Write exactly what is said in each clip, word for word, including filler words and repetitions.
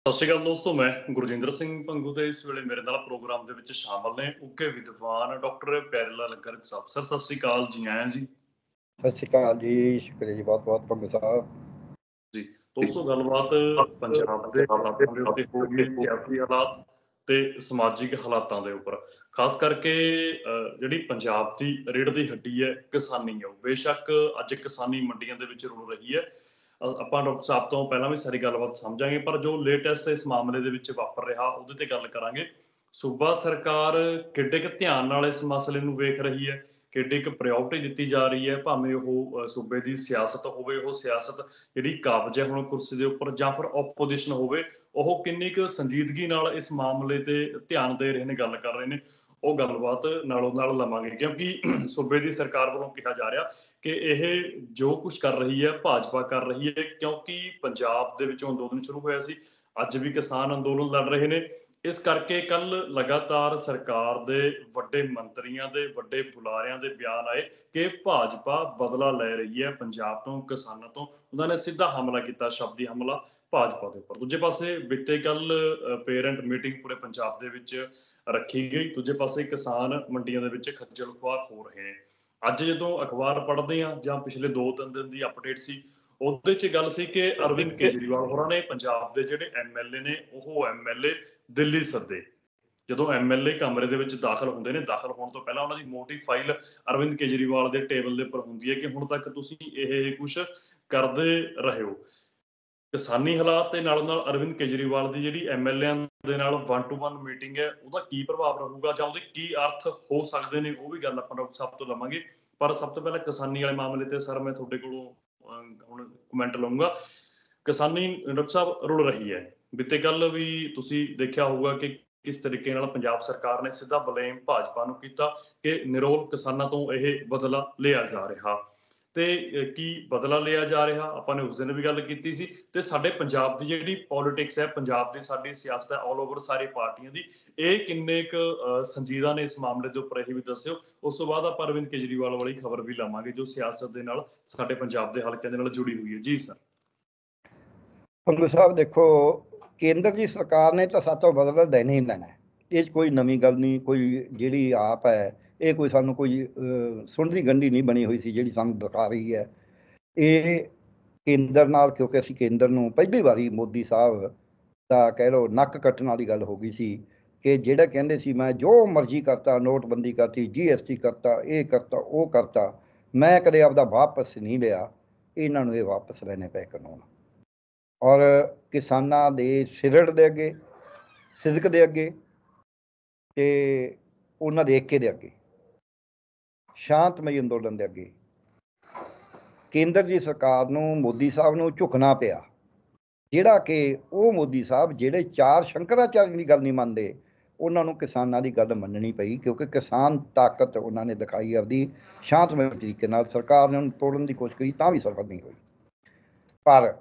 ਸਤਿ ਸ਼੍ਰੀ ਅਕਾਲ ਦੋਸਤੋ, मैं गुरजिंदर सिंह भंगू तो इस वे मेरे नाल प्रोग्राम दे विच शामिल ने उके विद्वान डॉक्टर प्यारेलाल लंगर साहब। सर सत श्री अकाल जी, आया जी। सत श्री अकाल जी, शुक्रिया जी, बहुत बहुत भंगू साहब जी। दोस्तों, गलबात पंजाब दे हालातां दे उत्ते हो गई, सियासी हालात ते समाजिक हालातां दे उपर, खास करके जिहड़ी पंजाब दी रीढ़ दी हड्डी है किसानी है। बेशक अज किसानी मंडियां दे विच रुल रही है, ਆਪਾਂ ਡਾਕਟਰ ਸਾਹਿਬ ਤੋਂ ਪਹਿਲਾਂ ਵੀ ਸਾਰੀ ਗੱਲਬਾਤ ਸਮਝਾਂਗੇ, ਪਰ ਜੋ ਲੇਟੈਸਟ ਇਸ ਮਾਮਲੇ ਦੇ ਵਿੱਚ ਵਾਪਰ ਰਿਹਾ ਉਹਦੇ ਤੇ ਗੱਲ ਕਰਾਂਗੇ। ਸੂਬਾ ਸਰਕਾਰ ਕਿੱਡੇ ਕੁ ਧਿਆਨ ਨਾਲ ਇਸ ਮਸਲੇ ਨੂੰ ਵੇਖ ਰਹੀ ਹੈ, ਕਿੱਡੇ ਕੁ ਪ੍ਰਾਇਓਰਟੀ ਦਿੱਤੀ ਜਾ ਰਹੀ ਹੈ, ਭਾਵੇਂ ਉਹ ਸੂਬੇ ਦੀ ਸਿਆਸਤ ਹੋਵੇ, ਉਹ ਸਿਆਸਤ ਜਿਹੜੀ ਕਾਬਜ਼ ਹੈ ਹੁਣ ਕੁਰਸੀ ਦੇ ਉੱਪਰ, ਜਾਂ ਫਿਰ ਓਪੋਜੀਸ਼ਨ ਹੋਵੇ, ਉਹ ਕਿੰਨੀ ਕੁ ਸੰਜੀਦਗੀ ਨਾਲ ਇਸ ਮਾਮਲੇ ਤੇ ਧਿਆਨ ਦੇ ਰਹੇ ਨੇ, ਗੱਲ ਕਰ ਰਹੇ ਨੇ। ਉਹ ਗੱਲਬਾਤ ਨਾਲੋਂ ਨਾਲ ਲਵਾਂਗੇ, ਕਿਉਂਕਿ ਸੂਬੇ ਦੀ ਸਰਕਾਰ ਵੱਲੋਂ ਕਿਹਾ ਜਾ ਰਿਹਾ ਕਿ ਇਹ ਜੋ ਕੁਛ ਕਰ ਰਹੀ ਹੈ ਭਾਜਪਾ ਕਰ ਰਹੀ ਹੈ, ਕਿਉਂਕਿ ਪੰਜਾਬ ਦੇ ਵਿੱਚੋਂ ਅੰਦੋਲਨ ਸ਼ੁਰੂ ਹੋਇਆ ਸੀ, ਅੱਜ ਵੀ ਕਿਸਾਨ ਅੰਦੋਲਨ ਲੜ ਰਹੇ ਨੇ। ਇਸ ਕਰਕੇ ਕੱਲ ਲਗਾਤਾਰ ਸਰਕਾਰ ਦੇ ਵੱਡੇ ਮੰਤਰੀਆਂ ਦੇ ਵੱਡੇ ਬੁਲਾਰਿਆਂ ਦੇ ਬਿਆਨ ਆਏ ਕਿ ਭਾਜਪਾ ਬਦਲਾ ਲੈ ਰਹੀ ਹੈ ਪੰਜਾਬ ਤੋਂ, ਕਿਸਾਨਾਂ ਤੋਂ। ਉਹਨਾਂ ਨੇ ਸਿੱਧਾ ਹਮਲਾ ਕੀਤਾ, ਸ਼ਬਦੀ ਹਮਲਾ ਭਾਜਪਾ ਦੇ ਉੱਪਰ। ਦੂਜੇ ਪਾਸੇ ਬੀਤੇ ਕੱਲ ਪੇਰੈਂਟ ਮੀਟਿੰਗ ਪੂਰੇ ਪੰਜਾਬ ਦੇ ਵਿੱਚ रखी गई, दूजे पासे किसान मंडियां दे विच खज्जल खुआर हो रहे हैं। अज जो अखबार पढ़ते हैं जां पिछले दो तीन दिन की अपडेट सी, उहदे च गल सी कि अरविंद केजरीवाल होरां ने पंजाब दे जिहड़े एम एल ए ने ओह एम एल ए दिल्ली सदे, जो एम एल ए कमरे दे विच दाखिल हुंदे ने, दाखिल होने तो पहला उन्हां दी मोटी फाइल अरविंद केजरीवाल दे टेबल दे उपर हुंदी है कि हुण तक तुसीं इह कुछ करदे रहे हो। किसानी हालात के नालों नाल अरविंद केजरीवाल की जिहड़ी एम एल ए दे नाल वन टू वन मीटिंग है, उसका की प्रभाव रहूगा जां उहदे की अर्थ हो सकते हैं, वो भी गल आपां डॉक्टर साहब तो लवांगे। पर सब तो पहले किसानी वाले मामले ते सर मैं तुहाडे कोलों हुण कमेंट लऊंगा। किसानी डॉक्टर साहब रुल रही है, बीते कल भी तुसीं देखिया होगा कि किस तरीके नाल पंजाब सरकार ने सीधा बलेम भाजपा नूं कीता कि निरोल किसानां तों यह बदला लिया जा रहा ते की बदला लिया जा रहा। आपने उस दिन भी गल की सी ते साडे पंजाब दी जिहड़ी पॉलिटिक्स है, पंजाब दी साडी सियासत है, ऑल ओवर सारी पार्टियां दी इह किन्ने क संजीदा ने इस मामले दे उपर, इह भी दस्सिओ। उस तों बाद आपां अरविंद केजरीवाल वाली खबर भी लवांगे जो सियासत दे नाल साडे पंजाब दे हलकिਆਂ दे नाल जुड़ी हुई है। जी सर पंगू साहब, देखो केंद्र दी सरकार ने तां सातों बदला देना ही लेना, इह कोई नवी गल नहीं, कोई जिहड़ी आप है ये कोई सानू कोई सुनदी गंढी नहीं बनी हुई सी जिहड़ी सानू दिखा रही है। ये केंद्र नाल, क्योंकि असीं केंद्र नूं पहली वारी मोदी साहब दा कह लो नक्क कट्टण वाली गल हो गई सी कि जिहड़ा कहिंदे सी मैं जो मर्जी करता, नोटबंदी करती, जी एस टी करता, ये करता, वो करता, मैं कदे आपदा वापस नहीं लिया। इन्हां नूं ये वापस लैणे पए कानून, और किसानां दे सिरड़ दे अगे, सिदक दे अगे ते उन्हां दे एके दे अगे, ਸ਼ਾਂਤਮਈ ਅੰਦੋਲਨ ਦੇ ਅੱਗੇ ਕੇਂਦਰ ਦੀ ਸਰਕਾਰ ਨੂੰ ਮੋਦੀ ਸਾਹਿਬ ਨੂੰ ਝੁਕਣਾ ਪਿਆ, ਜਿਹੜਾ ਕਿ ਉਹ ਮੋਦੀ ਸਾਹਿਬ ਜਿਹੜੇ ਚਾਰ ਸ਼ੰਕਰਾਚਾਰਿਆਂ ਦੀ ਗੱਲ ਨਹੀਂ ਮੰਨਦੇ, ਉਹਨਾਂ ਨੂੰ ਕਿਸਾਨਾਂ ਦੀ ਗੱਲ ਮੰਨਣੀ ਪਈ, ਕਿਉਂਕਿ ਕਿਸਾਨ ਤਾਕਤ ਉਹਨਾਂ ਨੇ ਦਿਖਾਈ ਆਪਦੀ ਸ਼ਾਂਤਮਈ ਤਰੀਕੇ ਨਾਲ। ਸਰਕਾਰ ਨੇ ਉਹਨੂੰ ਤੋੜਨ ਦੀ ਕੋਸ਼ਿਸ਼ ਕੀਤੀ ਤਾਂ ਵੀ ਸਫਲ ਨਹੀਂ ਹੋਈ। ਪਰ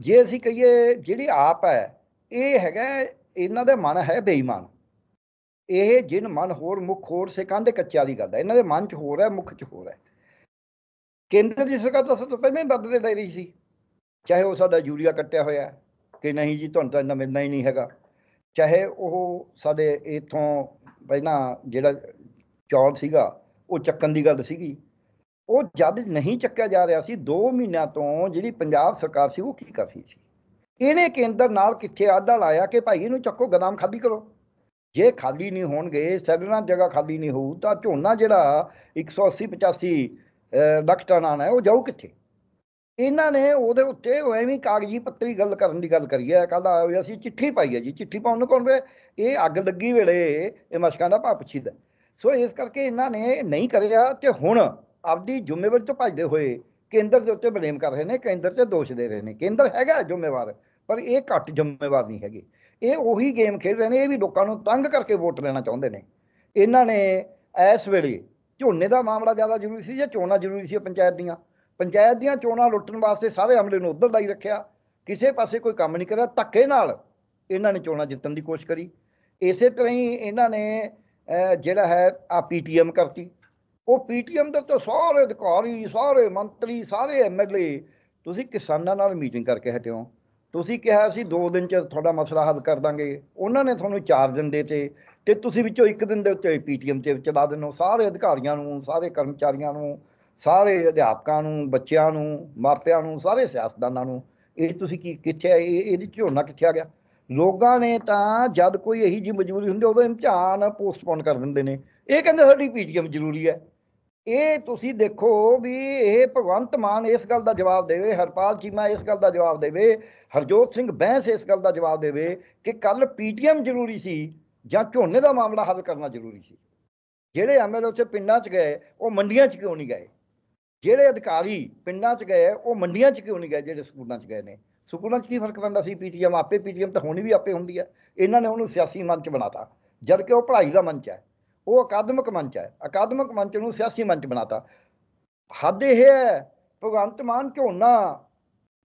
ਜੇ ਅਸੀਂ ਕਹੀਏ ਜਿਹੜੀ ਆਪ ਹੈ ਇਹ ਹੈਗਾ, ਇਹਨਾਂ ਦਾ ਮਨ ਹੈ ਬੇਈਮਾਨ। ਇਹ ਜਿਨ ਮਨ ਹੋਰ ਮੁੱਖ ਹੋਰ ਸਿਕੰਧ ਕੱਚਾ ਦੀ ਗੱਲ ਹੈ, ਇਹਨਾਂ ਦੇ ਮਨ 'ਚ ਹੋਰ ਹੈ, ਮੁੱਖ 'ਚ ਹੋਰ ਹੈ। ਕੇਂਦਰ ਦੀ ਸਰਕਾਰ ਤਾਂ ਸਭ ਤੋਂ ਪਹਿਲਾਂ ਹੀ ਬਦਲੇ ਲੈ ਰਹੀ ਸੀ, ਚਾਹੇ ਉਹ ਸਾਡਾ ਯੂਰੀਆ ਕੱਟਿਆ ਹੋਇਆ ਕਿ ਨਹੀਂ ਜੀ ਤੁਹਾਨੂੰ ਤਾਂ ਇੰਨਾ ਮਿਲਣਾ ਹੀ ਨਹੀਂ ਹੈਗਾ, ਚਾਹੇ ਉਹ ਸਾਡੇ ਇੱਥੋਂ ਪਹਿਲਾਂ ਜਿਹੜਾ ਚੌਲ ਸੀਗਾ ਉਹ ਚੱਕਣ ਦੀ ਗੱਲ ਸੀਗੀ, ਉਹ ਜਦ ਨਹੀਂ ਚੱਕਿਆ ਜਾ ਰਿਹਾ ਸੀ। ਦੋ ਮਹੀਨਿਆਂ ਤੋਂ ਜਿਹੜੀ ਪੰਜਾਬ ਸਰਕਾਰ ਸੀ ਉਹ ਕੀ ਕਰ ਰਹੀ ਸੀ? ਇਹਨੇ ਕੇਂਦਰ ਨਾਲ ਕਿੱਥੇ ਆਡਾ ਲਾਇਆ ਕਿ ਭਾਈ ਇਹਨੂੰ ਚੱਕੋ, ਗਦਾਮ ਖਾਲੀ ਕਰੋ। ਜੇ ਖਾਲੀ ਨਹੀਂ ਹੋਣਗੇ, ਸੈਲਰਾਂ ਜਗ੍ਹਾ ਖਾਲੀ ਨਹੀਂ ਹੋਊ ਤਾਂ ਝੋਨਾ ਜਿਹੜਾ ਇੱਕ ਸੌ ਅੱਸੀ ਪਚਾਸੀ ਲੱਖ ਟਨ ਆਉਣਾ ਹੈ ਉਹ ਜਾਊ ਕਿੱਥੇ? ਇਹਨਾਂ ਨੇ ਉਹਦੇ ਉੱਤੇ ਐਵੇਂ ਕਾਗਜ਼ੀ ਪੱਤਰੀ ਗੱਲ ਕਰਨ ਦੀ ਗੱਲ ਕਰੀ ਹੈ। ਕੱਲ ਆਇਆ ਅਸੀਂ ਚਿੱਠੀ ਪਾਈ ਹੈ ਜੀ, ਚਿੱਠੀ ਪਾਉਣ ਨੂੰ ਕੌਣ? ਇਹ ਅੱਗ ਲੱਗੀ ਵੇਲੇ ਇਹ ਮਸ਼ਕਾਂ ਦਾ ਭਾਅ ਪੁੱਛੀਦਾ। ਸੋ ਇਸ ਕਰਕੇ ਇਹਨਾਂ ਨੇ ਨਹੀਂ ਕਰਿਆ ਤੇ ਹੁਣ ਆਪਦੀ ਜ਼ਿੰਮੇਵਾਰੀ ਤੋਂ ਭੱਜਦੇ ਹੋਏ ਕੇਂਦਰ ਦੇ ਉੱਤੇ ਬਲੇਮ ਕਰ ਰਹੇ ਨੇ, ਕੇਂਦਰ 'ਤੇ ਦੋਸ਼ ਦੇ ਰਹੇ ਨੇ। ਕੇਂਦਰ ਹੈਗਾ ਜ਼ਿੰਮੇਵਾਰ, ਪਰ ਇਹ ਘੱਟ ਜ਼ਿੰਮੇਵਾਰ ਨਹੀਂ ਹੈਗੇ। ਇਹ ਉਹੀ ਗੇਮ ਖੇਡ ਰਹੇ ਨੇ, ਇਹ ਵੀ ਲੋਕਾਂ ਨੂੰ ਤੰਗ ਕਰਕੇ ਵੋਟ ਲੈਣਾ ਚਾਹੁੰਦੇ ਨੇ। ਇਹਨਾਂ ਨੇ ਇਸ ਵੇਲੇ ਝੋਨੇ ਦਾ ਮਾਮਲਾ ਜ਼ਿਆਦਾ ਜ਼ਰੂਰੀ ਸੀ ਜਾਂ ਚੋਣਾਂ ਜ਼ਰੂਰੀ ਸੀ? ਪੰਚਾਇਤ ਦੀਆਂ ਪੰਚਾਇਤ ਦੀਆਂ ਚੋਣਾਂ ਲੁੱਟਣ ਵਾਸਤੇ ਸਾਰੇ ਅਮਲੇ ਨੂੰ ਉੱਧਰ ਲਾਈ ਰੱਖਿਆ, ਕਿਸੇ ਪਾਸੇ ਕੋਈ ਕੰਮ ਨਹੀਂ ਕਰਿਆ, ਧੱਕੇ ਨਾਲ ਇਹਨਾਂ ਨੇ ਚੋਣਾਂ ਜਿੱਤਣ ਦੀ ਕੋਸ਼ਿਸ਼ ਕਰੀ। ਇਸੇ ਤਰ੍ਹਾਂ ਹੀ ਇਹਨਾਂ ਨੇ ਜਿਹੜਾ ਹੈ ਆ ਪੀ ਟੀ ਐਮ ਕਰਤੀ, ਉਹ ਪੀ ਟੀ ਐਮ ਦੇ ਤਾਂ ਸਾਰੇ ਅਧਿਕਾਰੀ, ਸਾਰੇ ਮੰਤਰੀ, ਸਾਰੇ ਐਮ ਐਲ ਏ, ਤੁਸੀਂ ਕਿਸਾਨਾਂ ਨਾਲ ਮੀਟਿੰਗ ਕਰਕੇ ਹਟਿਓ, ਤੁਸੀਂ ਕਿਹਾ ਸੀ ਦੋ ਦਿਨ ਚ ਤੁਹਾਡਾ ਮਸਲਾ ਹੱਲ ਕਰ ਦਾਂਗੇ, ਉਹਨਾਂ ਨੇ ਤੁਹਾਨੂੰ ਚਾਰ ਦਿਨ ਦੇਤੇ ਤੇ ਤੁਸੀਂ ਵਿੱਚੋਂ ਇੱਕ ਦਿਨ ਦੇ ਉੱਤੇ ਪੀਟੀਐਮ ਤੇ ਚਲਾ ਦਿੰਦੇ ਸਾਰੇ ਅਧਿਕਾਰੀਆਂ ਨੂੰ, ਸਾਰੇ ਕਰਮਚਾਰੀਆਂ ਨੂੰ, ਸਾਰੇ ਅਧਿਆਪਕਾਂ ਨੂੰ, ਬੱਚਿਆਂ ਨੂੰ, ਮਾਪਿਆਂ ਨੂੰ, ਸਾਰੇ ਸਿਆਸਤਦਾਨਾਂ ਨੂੰ। ਇਹ ਤੁਸੀਂ ਕੀ ਕਿੱਥੇ ਇਹਦੀ ਝੋਨਾ ਕਿੱਥੇ ਆ ਗਿਆ? ਲੋਕਾਂ ਨੇ ਤਾਂ ਜਦ ਕੋਈ ਇਹੀ ਜਿਹੀ ਮਜਬੂਰੀ ਹੁੰਦੀ ਉਦੋਂ ਇਮਤਿਹਾਨ ਪੋਸਟਪੋਨ ਕਰ ਦਿੰਦੇ ਨੇ। ਇਹ ਕਹਿੰਦੇ ਸਾਡੀ ਪੀਟੀਐਮ ਜ਼ਰੂਰੀ ਹੈ। ਇਹ ਤੁਸੀਂ ਦੇਖੋ ਵੀ ਇਹ ਭਗਵੰਤ ਮਾਨ ਇਸ ਗੱਲ ਦਾ ਜਵਾਬ ਦੇਵੇ, ਹਰਪਾਲ ਚੀਮਾ ਇਸ ਗੱਲ ਦਾ ਜਵਾਬ ਦੇਵੇ, ਹਰਜੋਤ ਸਿੰਘ ਬੈਂਸ ਇਸ ਗੱਲ ਦਾ ਜਵਾਬ ਦੇਵੇ ਕਿ ਕੱਲ ਪੀਟੀਐਮ ਜ਼ਰੂਰੀ ਸੀ ਜਾਂ ਝੋਨੇ ਦਾ ਮਾਮਲਾ ਹੱਲ ਕਰਨਾ ਜ਼ਰੂਰੀ ਸੀ। ਜਿਹੜੇ ਐਮਐਲਏ ਉੱਥੇ ਪਿੰਡਾਂ 'ਚ ਗਏ ਉਹ ਮੰਡੀਆਂ 'ਚ ਕਿਉਂ ਨਹੀਂ ਗਏ? ਜਿਹੜੇ ਅਧਿਕਾਰੀ ਪਿੰਡਾਂ 'ਚ ਗਏ ਉਹ ਮੰਡੀਆਂ 'ਚ ਕਿਉਂ ਨਹੀਂ ਗਏ? ਜਿਹੜੇ ਸਕੂਲਾਂ 'ਚ ਗਏ ਨੇ, ਸਕੂਲਾਂ 'ਚ ਕੀ ਫਰਕ ਪੈਂਦਾ ਸੀ? ਪੀਟੀਐਮ ਆਪੇ ਪੀਟੀਐਮ ਤਾਂ ਹੋਣੀ ਵੀ ਆਪੇ ਹੁੰਦੀ ਹੈ। ਇਹਨਾਂ ਨੇ ਉਹਨੂੰ ਸਿਆਸੀ ਮੰਚ ਬਣਾਤਾ, ਜਦਕਿ ਉਹ ਪੜ੍ਹਾਈ ਦਾ ਮੰਚ ਹੈ, ਉਹ ਅਕਾਦਮਿਕ ਮੰਚ ਹੈ। ਅਕਾਦਮਿਕ ਮੰਚ ਨੂੰ ਸਿਆਸੀ ਮੰਚ ਬਣਾਤਾ। ਹੱਦ ਇਹ ਹੈ ਭਗਵੰਤ ਮਾਨ ਝੋਨਾ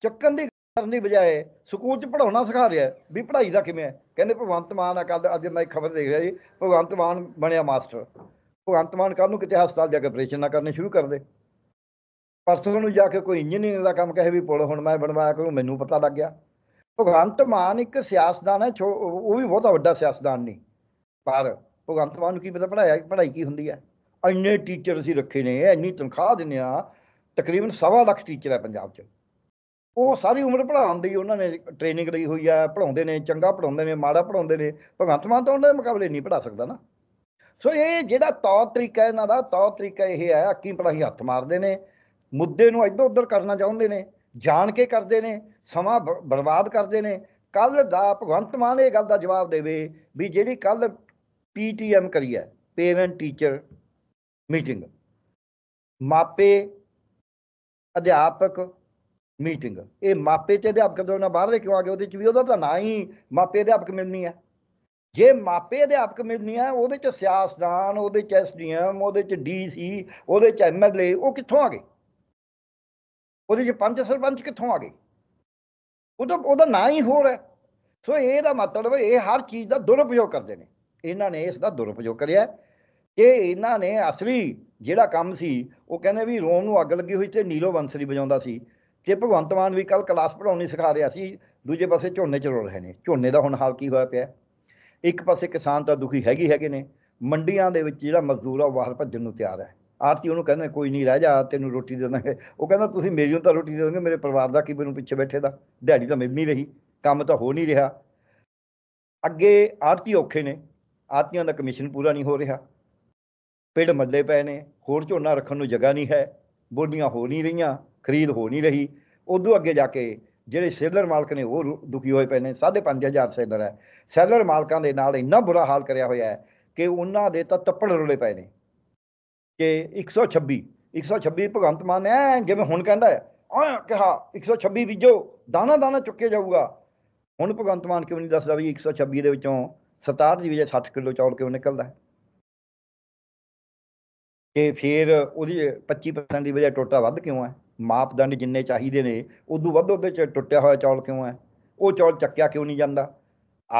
ਚੱਕਣ ਦੀ ਕਰਨ ਦੀ ਬਜਾਏ ਸਕੂਲ 'ਚ ਪੜ੍ਹਾਉਣਾ ਸਿਖਾ ਰਿਹਾ ਵੀ ਪੜ੍ਹਾਈ ਦਾ ਕਿਵੇਂ ਹੈ। ਕਹਿੰਦੇ ਭਗਵੰਤ ਮਾਨ ਕੱਲ, ਅੱਜ ਮੈਂ ਖਬਰ ਦੇਖ ਰਿਹਾ ਜੀ, ਭਗਵੰਤ ਮਾਨ ਬਣਿਆ ਮਾਸਟਰ। ਭਗਵੰਤ ਮਾਨ ਕੱਲ ਨੂੰ ਕਿਤੇ ਹਸਪਤਾਲ ਜਾ ਕੇ ਆਪਰੇਸ਼ਨ ਨਾ ਕਰਨੇ ਸ਼ੁਰੂ ਕਰ ਦੇ, ਪਰਸੋਂ ਨੂੰ ਜਾ ਕੇ ਕੋਈ ਇੰਜੀਨੀਅਰਿੰਗ ਦਾ ਕੰਮ ਕਹੇ ਵੀ ਪੁਲ ਹੁਣ ਮੈਂ ਬਣਵਾਇਆ ਕਰੂੰ, ਮੈਨੂੰ ਪਤਾ ਲੱਗ ਗਿਆ। ਭਗਵੰਤ ਮਾਨ ਇੱਕ ਸਿਆਸਤਦਾਨ ਹੈ, ਉਹ ਵੀ ਬਹੁਤਾ ਵੱਡਾ ਸਿਆਸਤਦਾਨ ਨਹੀਂ, ਪਰ ਭਗਵੰਤ ਮਾਨ ਨੂੰ ਕੀ ਪਤਾ ਪੜ੍ਹਾਇਆ ਪੜ੍ਹਾਈ ਕੀ ਹੁੰਦੀ ਹੈ। ਇੰਨੇ ਟੀਚਰ ਅਸੀਂ ਰੱਖੇ ਨੇ, ਇੰਨੀ ਤਨਖਾਹ ਦਿੰਦੇ ਹਾਂ, ਤਕਰੀਬਨ ਸਵਾ ਲੱਖ ਟੀਚਰ ਹੈ ਪੰਜਾਬ 'ਚ। ਉਹ ਸਾਰੀ ਉਮਰ ਪੜ੍ਹਾਉਣ ਦੀ ਉਹਨਾਂ ਨੇ ਟ੍ਰੇਨਿੰਗ ਲਈ ਹੋਈ ਹੈ, ਪੜ੍ਹਾਉਂਦੇ ਨੇ, ਚੰਗਾ ਪੜ੍ਹਾਉਂਦੇ ਨੇ, ਮਾੜਾ ਪੜ੍ਹਾਉਂਦੇ ਨੇ। ਭਗਵੰਤ ਮਾਨ ਤਾਂ ਉਹਨਾਂ ਦੇ ਮੁਕਾਬਲੇ ਨਹੀਂ ਪੜ੍ਹਾ ਸਕਦਾ ਨਾ। ਸੋ ਇਹ ਜਿਹੜਾ ਤੌਰ ਤਰੀਕਾ ਇਹਨਾਂ ਦਾ, ਤੌਰ ਤਰੀਕਾ ਇਹ ਹੈ ਅੱਕੀ ਪੜ੍ਹਾਈ ਹੱਥ ਮਾਰਦੇ ਨੇ, ਮੁੱਦੇ ਨੂੰ ਇੱਧਰ ਉੱਧਰ ਕਰਨਾ ਚਾਹੁੰਦੇ ਨੇ, ਜਾਣ ਕੇ ਕਰਦੇ ਨੇ, ਸਮਾਂ ਬਰਬਾਦ ਕਰਦੇ ਨੇ। ਕੱਲ੍ਹ ਦਾ ਭਗਵੰਤ ਮਾਨ ਇਹ ਗੱਲ ਦਾ ਜਵਾਬ ਦੇਵੇ ਵੀ ਜਿਹੜੀ ਕੱਲ੍ਹ ਪੀ ਟੀ ਐਮ ਕਰੀ ਹੈ, ਪੇਰੈਂਟ ਟੀਚਰ ਮੀਟਿੰਗ, ਮਾਪੇ ਅਧਿਆਪਕ ਮੀਟਿੰਗ, ਇਹ ਮਾਪੇ ਤੇ ਅਧਿਆਪਕ ਜਦੋਂ ਨਾ ਬਾਹਰਲੇ ਕਿਉਂ ਆ ਗਏ? ਉਹਦੇ 'ਚ ਵੀ ਉਹਦਾ ਤਾਂ ਨਾ ਹੀ ਮਾਪੇ ਅਧਿਆਪਕ ਮਿਲਣੀ ਹੈ। ਜੇ ਮਾਪੇ ਅਧਿਆਪਕ ਮਿਲਣੀ ਹੈ ਉਹਦੇ 'ਚ ਸਿਆਸਤਦਾਨ, ਉਹਦੇ 'ਚ ਐਸ ਡੀ ਐਮ, ਉਹਦੇ 'ਚ ਡੀ ਸੀ, ਉਹਦੇ 'ਚ ਐਮ ਐਲ ਏ, ਉਹ ਕਿੱਥੋਂ ਆ ਗਏ? ਉਹਦੇ 'ਚ ਪੰਚ ਸਰਪੰਚ ਕਿੱਥੋਂ ਆ ਗਏ? ਉਹ ਤਾਂ ਉਹਦਾ ਨਾ ਹੀ ਹੋਰ ਹੈ। ਸੋ ਇਹਦਾ ਮਤਲਬ ਇਹ ਹਰ ਚੀਜ਼ ਦਾ ਦੁਰਉਪਯੋਗ ਕਰਦੇ ਨੇ। ਇਹਨਾਂ ਨੇ ਇਸ ਦਾ ਦੁਰਉਪਯੋਗ ਕਰਿਆ ਕਿ ਇਹਨਾਂ ਨੇ ਅਸਲੀ ਜਿਹੜਾ ਕੰਮ ਸੀ, ਉਹ ਕਹਿੰਦੇ ਵੀ ਰੋਮ ਨੂੰ ਅੱਗ ਲੱਗੀ ਹੋਈ ਤੇ ਨੀਲੋ ਬੰਸਰੀ ਵਜਾਉਂਦਾ ਸੀ ਤੇ ਭਗਵੰਤ ਮਾਨ ਵੀ ਕੱਲ੍ਹ ਕਲਾਸ ਪੜ੍ਹਾਉਣੀ ਸਿਖਾ ਰਿਹਾ ਸੀ, ਦੂਜੇ ਪਾਸੇ ਝੋਨੇ 'ਚ ਰੋ ਰਹੇ ਨੇ। ਝੋਨੇ ਦਾ ਹੁਣ ਹਾਲ ਕੀ ਹੋਇਆ ਪਿਆ? ਇੱਕ ਪਾਸੇ ਕਿਸਾਨ ਤਾਂ ਦੁਖੀ ਹੈਗੀ ਹੈਗੇ ਨੇ, ਮੰਡੀਆਂ ਦੇ ਵਿੱਚ ਜਿਹੜਾ ਮਜ਼ਦੂਰ ਆ ਉਹ ਬਾਹਰ ਭੱਜਣ ਨੂੰ ਤਿਆਰ ਹੈ। ਆਰਤੀ ਉਹਨੂੰ ਕਹਿੰਦੇ ਕੋਈ ਨਹੀਂ ਰਹਿ ਜਾ, ਤੈਨੂੰ ਰੋਟੀ ਦੇ ਦਾਂਗੇ। ਉਹ ਕਹਿੰਦਾ ਤੁਸੀਂ ਮੇਰੀ ਨੂੰ ਤਾਂ ਰੋਟੀ ਦੇ ਦੋਗੇ, ਮੇਰੇ ਪਰਿਵਾਰ ਦਾ ਕੀ ਮੈਨੂੰ ਪਿੱਛੇ ਬੈਠੇ ਦਾ? ਦਿਹਾੜੀ ਤਾਂ ਮਿਲ ਨਹੀਂ ਰਹੀ, ਕੰਮ ਤਾਂ ਹੋ ਨਹੀਂ ਰਿਹਾ। ਅੱਗੇ ਆਰਤੀ ਔਖੇ ਨੇ, ਆਰਤੀਆਂ ਦਾ ਕਮਿਸ਼ਨ ਪੂਰਾ ਨਹੀਂ ਹੋ ਰਿਹਾ, ਪਿੰਡ ਮੱਲੇ ਪਏ ਨੇ, ਹੋਰ ਝੋਨਾ ਰੱਖਣ ਨੂੰ ਜਗ੍ਹਾ ਨਹੀਂ ਹੈ, ਬੋਲੀਆਂ ਹੋ ਨਹੀਂ ਰਹੀਆਂ, ਖਰੀਦ ਹੋ ਨਹੀਂ ਰਹੀ। ਉਦੋਂ ਅੱਗੇ ਜਾ ਕੇ ਜਿਹੜੇ ਸੈਲਰ ਮਾਲਕ ਨੇ ਉਹ ਦੁਖੀ ਹੋਏ ਪਏ ਨੇ। ਸਾਢੇ ਪੰਜ ਹਜ਼ਾਰ ਸੈਲਰ ਹੈ, ਸੈਲਰ ਮਾਲਕਾਂ ਦੇ ਨਾਲ ਇੰਨਾ ਬੁਰਾ ਹਾਲ ਕਰਿਆ ਹੋਇਆ ਹੈ ਕਿ ਉਹਨਾਂ ਦੇ ਤਾਂ ਤੱਪੜ ਰੁਲੇ ਪਏ ਨੇ ਕਿ ਇੱਕ ਸੌ ਛੱਬੀ ਇੱਕ ਸੌ ਛੱਬੀ ਭਗਵੰਤ ਮਾਨ ਐ ਜਿਵੇਂ ਹੁਣ ਕਹਿੰਦਾ ਹੈ ਆ ਕਿਹਾ ਇੱਕ ਸੌ ਛੱਬੀ ਬੀਜੋ, ਦਾਣਾ ਦਾਣਾ ਚੁੱਕੇ ਜਾਊਗਾ। ਹੁਣ ਭਗਵੰਤ ਮਾਨ ਕਿਉਂ ਨਹੀਂ ਦੱਸਦਾ ਵੀ ਇੱਕ ਸੌ ਛੱਬੀ ਦੇ ਵਿੱਚੋਂ ਸਤਾਹਠ ਦੀ ਵਜੇ ਸੱਠ ਕਿਲੋ ਚੌਲ ਕਿਉਂ ਨਿਕਲਦਾ ਹੈ? ਅਤੇ ਫਿਰ ਉਹਦੀ ਪੱਚੀ ਪਰਸੈਂਟ ਦੀ ਵਜ੍ਹਾ ਟੋਟਾ ਵੱਧ ਕਿਉਂ ਹੈ? ਮਾਪਦੰਡ ਜਿੰਨੇ ਚਾਹੀਦੇ ਨੇ ਉਦੋਂ ਵੱਧ ਉਹਦੇ 'ਚ ਟੁੱਟਿਆ ਹੋਇਆ ਚੌਲ ਕਿਉਂ ਹੈ? ਉਹ ਚੌਲ ਚੱਕਿਆ ਕਿਉਂ ਨਹੀਂ ਜਾਂਦਾ?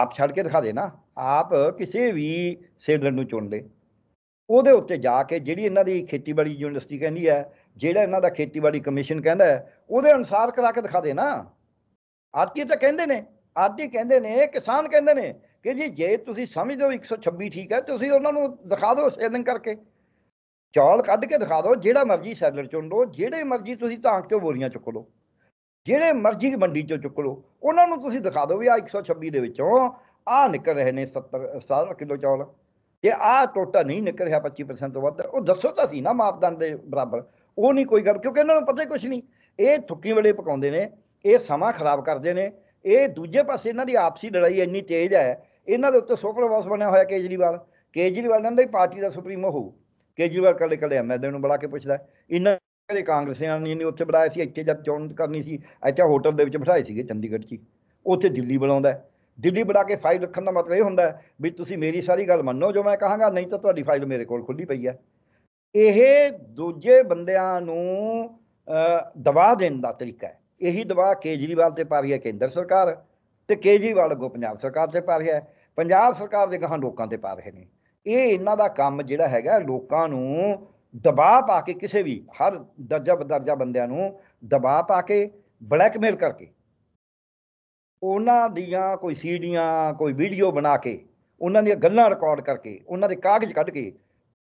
ਆਪ ਛੱਡ ਕੇ ਦਿਖਾ ਦੇ ਨਾ, ਆਪ ਕਿਸੇ ਵੀ ਸੇਲਰ ਨੂੰ ਚੁਣ ਲਏ, ਉਹਦੇ ਉੱਤੇ ਜਾ ਕੇ ਜਿਹੜੀ ਇਹਨਾਂ ਦੀ ਖੇਤੀਬਾੜੀ ਯੂਨੀਵਰਸਿਟੀ ਕਹਿੰਦੀ ਹੈ, ਜਿਹੜਾ ਇਹਨਾਂ ਦਾ ਖੇਤੀਬਾੜੀ ਕਮਿਸ਼ਨ ਕਹਿੰਦਾ ਹੈ, ਉਹਦੇ ਅਨੁਸਾਰ ਕਰਾ ਕੇ ਦਿਖਾ ਦੇ ਨਾ। ਆਰਤੀ ਤਾਂ ਕਹਿੰਦੇ ਨੇ, ਆਰਤੀ ਕਹਿੰਦੇ ਨੇ, ਕਿਸਾਨ ਕਹਿੰਦੇ ਨੇ ਕਿ ਜੀ ਜੇ ਤੁਸੀਂ ਸਮਝਦੇ ਹੋ ਇੱਕ ਸੌ ਛੱਬੀ ਠੀਕ ਹੈ, ਤੁਸੀਂ ਉਹਨਾਂ ਨੂੰ ਦਿਖਾ ਦਿਓ, ਸੈਲਿੰਗ ਕਰਕੇ ਚੌਲ ਕੱਢ ਕੇ ਦਿਖਾ ਦਿਓ, ਜਿਹੜਾ ਮਰਜ਼ੀ ਸੈਲਰ ਚੁਣ ਲਓ, ਜਿਹੜੇ ਮਰਜ਼ੀ ਤੁਸੀਂ ਤਾਂਕ 'ਚੋਂ ਬੋਰੀਆਂ ਚੁੱਕ ਲਓ, ਜਿਹੜੇ ਮਰਜ਼ੀ ਮੰਡੀ 'ਚੋਂ ਚੁੱਕ ਲਓ, ਉਹਨਾਂ ਨੂੰ ਤੁਸੀਂ ਦਿਖਾ ਦਿਓ ਵੀ ਆਹ ਇੱਕ ਸੌ ਛੱਬੀ ਦੇ ਵਿੱਚੋਂ ਆਹ ਨਿਕਲ ਰਹੇ ਨੇ ਸੱਤਰ ਸਤਾਰਾਂ ਕਿਲੋ ਚੌਲ, ਜੇ ਆਹ ਟੋਟਾ ਨਹੀਂ ਨਿਕਲ ਰਿਹਾ ਪੱਚੀ ਪਰਸੈਂਟ ਤੋਂ ਵੱਧ, ਉਹ ਦੱਸੋ ਤਾਂ ਸੀ ਨਾ ਮਾਪਦੰਡ ਦੇ ਬਰਾਬਰ। ਉਹ ਨਹੀਂ ਕੋਈ ਗੱਲ, ਕਿਉਂਕਿ ਇਹਨਾਂ ਨੂੰ ਪਤਾ ਕੁਛ ਨਹੀਂ। ਇਹ ਥੁੱਕੀ ਵੇਲੇ ਪਕਾਉਂਦੇ ਨੇ, ਇਹ ਸਮਾਂ ਖਰਾਬ ਕਰਦੇ ਨੇ। ਇਹ ਦੂਜੇ ਪਾਸੇ ਇਹਨਾਂ ਦੀ ਆਪਸੀ ਲੜਾਈ ਇੰਨੀ ਤੇਜ਼ ਹੈ, ਇਹਨਾਂ ਦੇ ਉੱਤੇ ਸੁਪਰ ਬੌਸ ਬਣਿਆ ਹੋਇਆ ਕੇਜਰੀਵਾਲ। ਕੇਜਰੀਵਾਲ ਇਹਨਾਂ ਦੀ ਪਾਰਟੀ ਦਾ ਸੁਪਰੀਮੋ ਹੋਊ। ਕੇਜਰੀਵਾਲ ਕੱਲੇ ਕੱਲੇ ਐਮ ਐਲ ਏ ਨੂੰ ਬੁਲਾ ਕੇ ਪੁੱਛਦਾ, ਇਹਨਾਂ ਕਦੇ ਕਾਂਗਰਸੀਆਂ ਨੇ ਉੱਥੇ ਬੁਲਾਇਆ ਸੀ, ਇੱਥੇ ਜਦ ਚੋਣ ਕਰਨੀ ਸੀ ਇੱਥੇ ਹੋਟਲ ਦੇ ਵਿੱਚ ਬਿਠਾਏ ਸੀਗੇ ਚੰਡੀਗੜ੍ਹ 'ਚ, ਉੱਥੇ ਦਿੱਲੀ ਬੁਲਾਉਂਦਾ। ਦਿੱਲੀ ਬੁਲਾ ਕੇ ਫਾਈਲ ਰੱਖਣ ਦਾ ਮਤਲਬ ਇਹ ਹੁੰਦਾ ਵੀ ਤੁਸੀਂ ਮੇਰੀ ਸਾਰੀ ਗੱਲ ਮੰਨੋ ਜੋ ਮੈਂ ਕਹਾਂਗਾ, ਨਹੀਂ ਤਾਂ ਤੁਹਾਡੀ ਫਾਈਲ ਮੇਰੇ ਕੋਲ ਖੁੱਲ੍ਹੀ ਪਈ ਹੈ। ਇਹ ਦੂਜੇ ਬੰਦਿਆਂ ਨੂੰ ਦਬਾਅ ਦੇਣ ਦਾ ਤਰੀਕਾ ਹੈ। ਇਹੀ ਦਬਾਅ ਕੇਜਰੀਵਾਲ 'ਤੇ ਪਾ ਰਹੀ ਹੈ ਕੇਂਦਰ ਸਰਕਾਰ, ਅਤੇ ਕੇਜਰੀਵਾਲ ਅੱਗੋਂ ਪੰਜਾਬ ਸਰਕਾਰ 'ਤੇ ਪਾ ਰਿਹਾ, ਪੰਜਾਬ ਸਰਕਾਰ ਦੇ ਗਾਹਾਂ ਲੋਕਾਂ 'ਤੇ ਪਾ ਰਹੇ ਨੇ। ਇਹ ਇਹਨਾਂ ਦਾ ਕੰਮ ਜਿਹੜਾ ਹੈਗਾ, ਲੋਕਾਂ ਨੂੰ ਦਬਾਅ ਪਾ ਕੇ, ਕਿਸੇ ਵੀ ਹਰ ਦਰਜਾ ਬਦਰਜਾ ਬੰਦਿਆਂ ਨੂੰ ਦਬਾਅ ਪਾ ਕੇ, ਬਲੈਕਮੇਲ ਕਰਕੇ ਉਹਨਾਂ ਦੀਆਂ ਕੋਈ ਸੀਡੀਆਂ ਕੋਈ ਵੀਡੀਓ ਬਣਾ ਕੇ ਉਹਨਾਂ ਦੀਆਂ ਗੱਲਾਂ ਰਿਕਾਰਡ ਕਰਕੇ ਉਹਨਾਂ ਦੇ ਕਾਗਜ਼ ਕੱਢ ਕੇ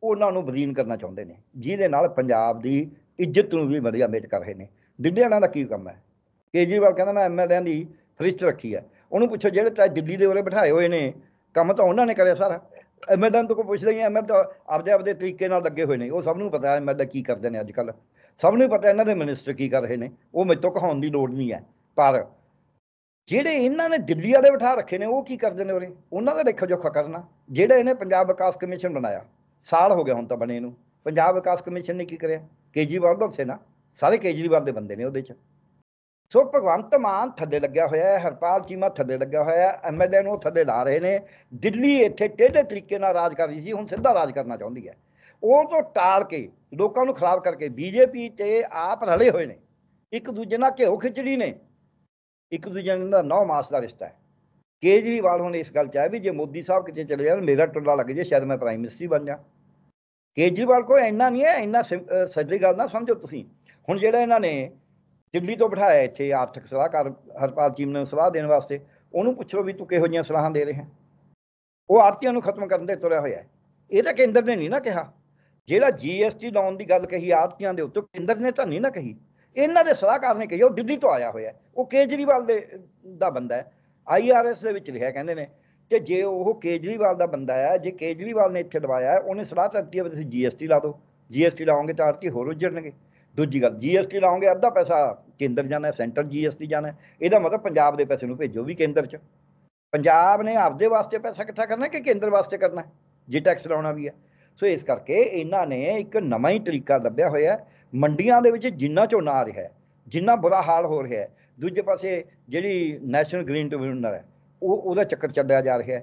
ਉਹਨਾਂ ਨੂੰ ਵਜ਼ੀਨ ਕਰਨਾ ਚਾਹੁੰਦੇ ਨੇ, ਜਿਹਦੇ ਨਾਲ ਪੰਜਾਬ ਦੀ ਇੱਜ਼ਤ ਨੂੰ ਵੀ ਵਧੀਆ ਮੇਟ ਕਰ ਰਹੇ ਨੇ। ਦਿੱਲੀਆਣਾ ਦਾ ਕੀ ਕੰਮ ਹੈ? ਕੇਜਰੀਵਾਲ ਕਹਿੰਦਾ ਮੈਂ ਐਮਐਲਏ ਦੀ ਫਰਿਸ਼ਤ ਰੱਖੀ ਹੈ। ਉਹਨੂੰ ਪੁੱਛੋ ਜਿਹੜੇ ਤਾਂ ਦਿੱਲੀ ਦੇ ਉਰੇ ਬਿਠਾਏ ਹੋਏ ਨੇ, ਕੰਮ ਤਾਂ ਉਹਨਾਂ ਨੇ ਕਰਿਆ ਸਾਰਾ। ਐਮਐਲਏ ਤੋਂ ਕੋਈ ਪੁੱਛਦਾ ਹੀ ਐਮਐਲਏ ਤਾਂ ਆਪਦੇ ਆਪਦੇ ਤਰੀਕੇ ਨਾਲ ਲੱਗੇ ਹੋਏ ਨੇ। ਉਹ ਸਭ ਨੂੰ ਪਤਾ ਐਮਐਲਏ ਕੀ ਕਰਦੇ ਨੇ ਅੱਜ ਕੱਲ੍ਹ, ਸਭ ਨੂੰ ਪਤਾ ਇਹਨਾਂ ਦੇ ਮਿਨਿਸਟਰ ਕੀ ਕਰ ਰਹੇ ਨੇ। ਉਹ ਮੇਰੇ ਤੋਂ ਕਹਾਉਣ ਦੀ ਲੋੜ ਨਹੀਂ ਹੈ। ਪਰ ਜਿਹੜੇ ਇਹਨਾਂ ਨੇ ਦਿੱਲੀ ਵਾਲੇ ਬਿਠਾ ਰੱਖੇ ਨੇ ਉਹ ਕੀ ਕਰਦੇ ਨੇ ਉਰੇ, ਉਹਨਾਂ ਦਾ ਦੇਖੋ ਜੋਖਾ ਕਰਨਾ। ਜਿਹੜੇ ਇਹਨੇ ਪੰਜਾਬ ਵਿਕਾਸ ਕਮਿਸ਼ਨ ਬਣਾਇਆ, ਸਾਲ ਹੋ ਗਿਆ ਹੁਣ ਤਾਂ ਬਣੇ ਨੂੰ, ਪੰਜਾਬ ਵਿਕਾਸ ਕਮਿਸ਼ਨ ਨੇ ਕੀ ਕਰਿਆ? ਕੇਜਰੀਵਾਲ ਦੱਸੇ ਨਾ, ਸਾਰੇ ਕੇਜਰੀਵਾਲ ਦੇ ਬੰਦੇ ਨੇ ਉਹਦੇ 'ਚ। ਸੋ ਭਗਵੰਤ ਮਾਨ ਥੱਲੇ ਲੱਗਿਆ ਹੋਇਆ, ਹਰਪਾਲ ਚੀਮਾ ਥੱਲੇ ਲੱਗਿਆ ਹੋਇਆ, ਐਮਐਲਏ ਨੂੰ ਥੱਲੇ ਲਾ ਰਹੇ ਨੇ। ਦਿੱਲੀ ਇੱਥੇ ਟੇਢੇ ਤਰੀਕੇ ਨਾਲ ਰਾਜ ਕਰ ਰਹੀ ਸੀ, ਹੁਣ ਸਿੱਧਾ ਰਾਜ ਕਰਨਾ ਚਾਹੁੰਦੀ ਹੈ। ਉਹ ਤੋਂ ਟਾਲ ਕੇ ਲੋਕਾਂ ਨੂੰ ਖਰਾਬ ਕਰਕੇ ਬੀਜੇਪੀ ਤੇ ਆਪ ਰਲੇ ਹੋਏ ਨੇ, ਇੱਕ ਦੂਜੇ ਨਾਲ ਘਿਓ ਖਿਚੜੀ ਨੇ, ਇੱਕ ਦੂਜੇ ਨਾਲ ਨੌ ਮਾਸ ਦਾ ਰਿਸ਼ਤਾ ਹੈ। ਕੇਜਰੀਵਾਲ ਹੁਣ ਇਸ ਗੱਲ 'ਚ ਹੈ ਵੀ ਜੇ ਮੋਦੀ ਸਾਹਿਬ ਕਿਤੇ ਚਲੇ ਜਾਣ, ਮੇਰਾ ਟੋਲਾ ਲੱਗ ਜੇ, ਸ਼ਾਇਦ ਮੈਂ ਪ੍ਰਾਈਮ ਮਿਨਿਸਟਰ ਬਣ ਜਾ। ਕੇਜਰੀਵਾਲ ਕੋਲ ਇੰਨਾ ਨਹੀਂ ਹੈ, ਇੰਨਾ ਸੱਜੀ ਗੱਲ ਨਾ ਸਮਝੋ ਤੁਸੀਂ। ਹੁਣ ਜਿਹੜਾ ਇਹਨਾਂ ਨੇ ਦਿੱਲੀ ਤੋਂ ਬਿਠਾਇਆ ਇੱਥੇ ਆਰਥਿਕ ਸਲਾਹਕਾਰ ਹਰਪਾਲ ਚੀਮਾ ਨੂੰ ਸਲਾਹ ਦੇਣ ਵਾਸਤੇ, ਉਹਨੂੰ ਪੁੱਛ ਲਓ ਵੀ ਤੂੰ ਕਿਹੋ ਜਿਹੀਆਂ ਸਲਾਹਾਂ ਦੇ ਰਿਹਾ। ਉਹ ਆੜ੍ਹਤੀਆਂ ਨੂੰ ਖਤਮ ਕਰਨ ਦੇ ਤੁਰਿਆ ਹੋਇਆ। ਇਹ ਤਾਂ ਕੇਂਦਰ ਨੇ ਨਹੀਂ ਨਾ ਕਿਹਾ। ਜਿਹੜਾ ਜੀਐਸਟੀ ਲਾਉਣ ਦੀ ਗੱਲ ਕਹੀ ਆੜ੍ਹਤੀਆਂ ਦੇ ਉੱਤੇ, ਕੇਂਦਰ ਨੇ ਤਾਂ ਨਹੀਂ ਨਾ ਕਹੀ, ਇਹਨਾਂ ਦੇ ਸਲਾਹਕਾਰ ਨੇ ਕਹੀ। ਉਹ ਦਿੱਲੀ ਤੋਂ ਆਇਆ ਹੋਇਆ, ਉਹ ਕੇਜਰੀਵਾਲ ਦੇ ਦਾ ਬੰਦਾ ਹੈ, ਆਈਆਰਐਸ ਦੇ ਵਿੱਚ ਰਿਹਾ ਕਹਿੰਦੇ ਨੇ। ਤੇ ਜੇ ਉਹ ਕੇਜਰੀਵਾਲ ਦਾ ਬੰਦਾ ਹੈ, ਜੇ ਕੇਜਰੀਵਾਲ ਨੇ ਇੱਥੇ ਲਵਾਇਆ, ਉਹਨੇ ਸਲਾਹ ਤਾਂ ਦਿੱਤੀ ਹੈ ਵੀ ਤੁਸੀਂ ਜੀਐਸਟੀ ਲਾ ਦਿਓ। ਜੀਐਸਟੀ ਲਾਓਗੇ ਤਾਂ ਆੜ੍ਹਤੀ ਹੋਰ ਉੱਜੜਨਗੇ। ਦੂਜੀ ਗੱਲ, ਜੀਐਸਟੀ ਲਾਉਂਗੇ ਅੱਧਾ ਪੈਸਾ ਕੇਂਦਰ ਜਾਣਾ, ਸੈਂਟਰ ਜੀਐਸਟੀ ਜਾਣਾ। ਇਹਦਾ ਮਤਲਬ ਪੰਜਾਬ ਦੇ ਪੈਸੇ ਨੂੰ ਭੇਜੋ ਵੀ ਕੇਂਦਰ 'ਚ। ਪੰਜਾਬ ਨੇ ਆਪਦੇ ਵਾਸਤੇ ਪੈਸਾ ਇਕੱਠਾ ਕਰਨਾ ਕਿ ਕੇਂਦਰ ਵਾਸਤੇ ਕਰਨਾ, ਜੇ ਟੈਕਸ ਲਾਉਣਾ ਵੀ ਹੈ। ਸੋ ਇਸ ਕਰਕੇ ਇਹਨਾਂ ਨੇ ਇੱਕ ਨਵਾਂ ਹੀ ਤਰੀਕਾ ਲੱਭਿਆ ਹੋਇਆ। ਮੰਡੀਆਂ ਦੇ ਵਿੱਚ ਜਿੰਨਾ ਝੋਨਾ ਆ ਰਿਹਾ, ਜਿੰਨਾ ਬੁਰਾ ਹਾਲ ਹੋ ਰਿਹਾ, ਦੂਜੇ ਪਾਸੇ ਜਿਹੜੀ ਨੈਸ਼ਨਲ ਗ੍ਰੀਨ ਟ੍ਰਿਬਿਊਨਲ ਹੈ ਉਹ ਉਹਦਾ ਚੱਕਰ ਚੱਲਿਆ ਜਾ ਰਿਹਾ।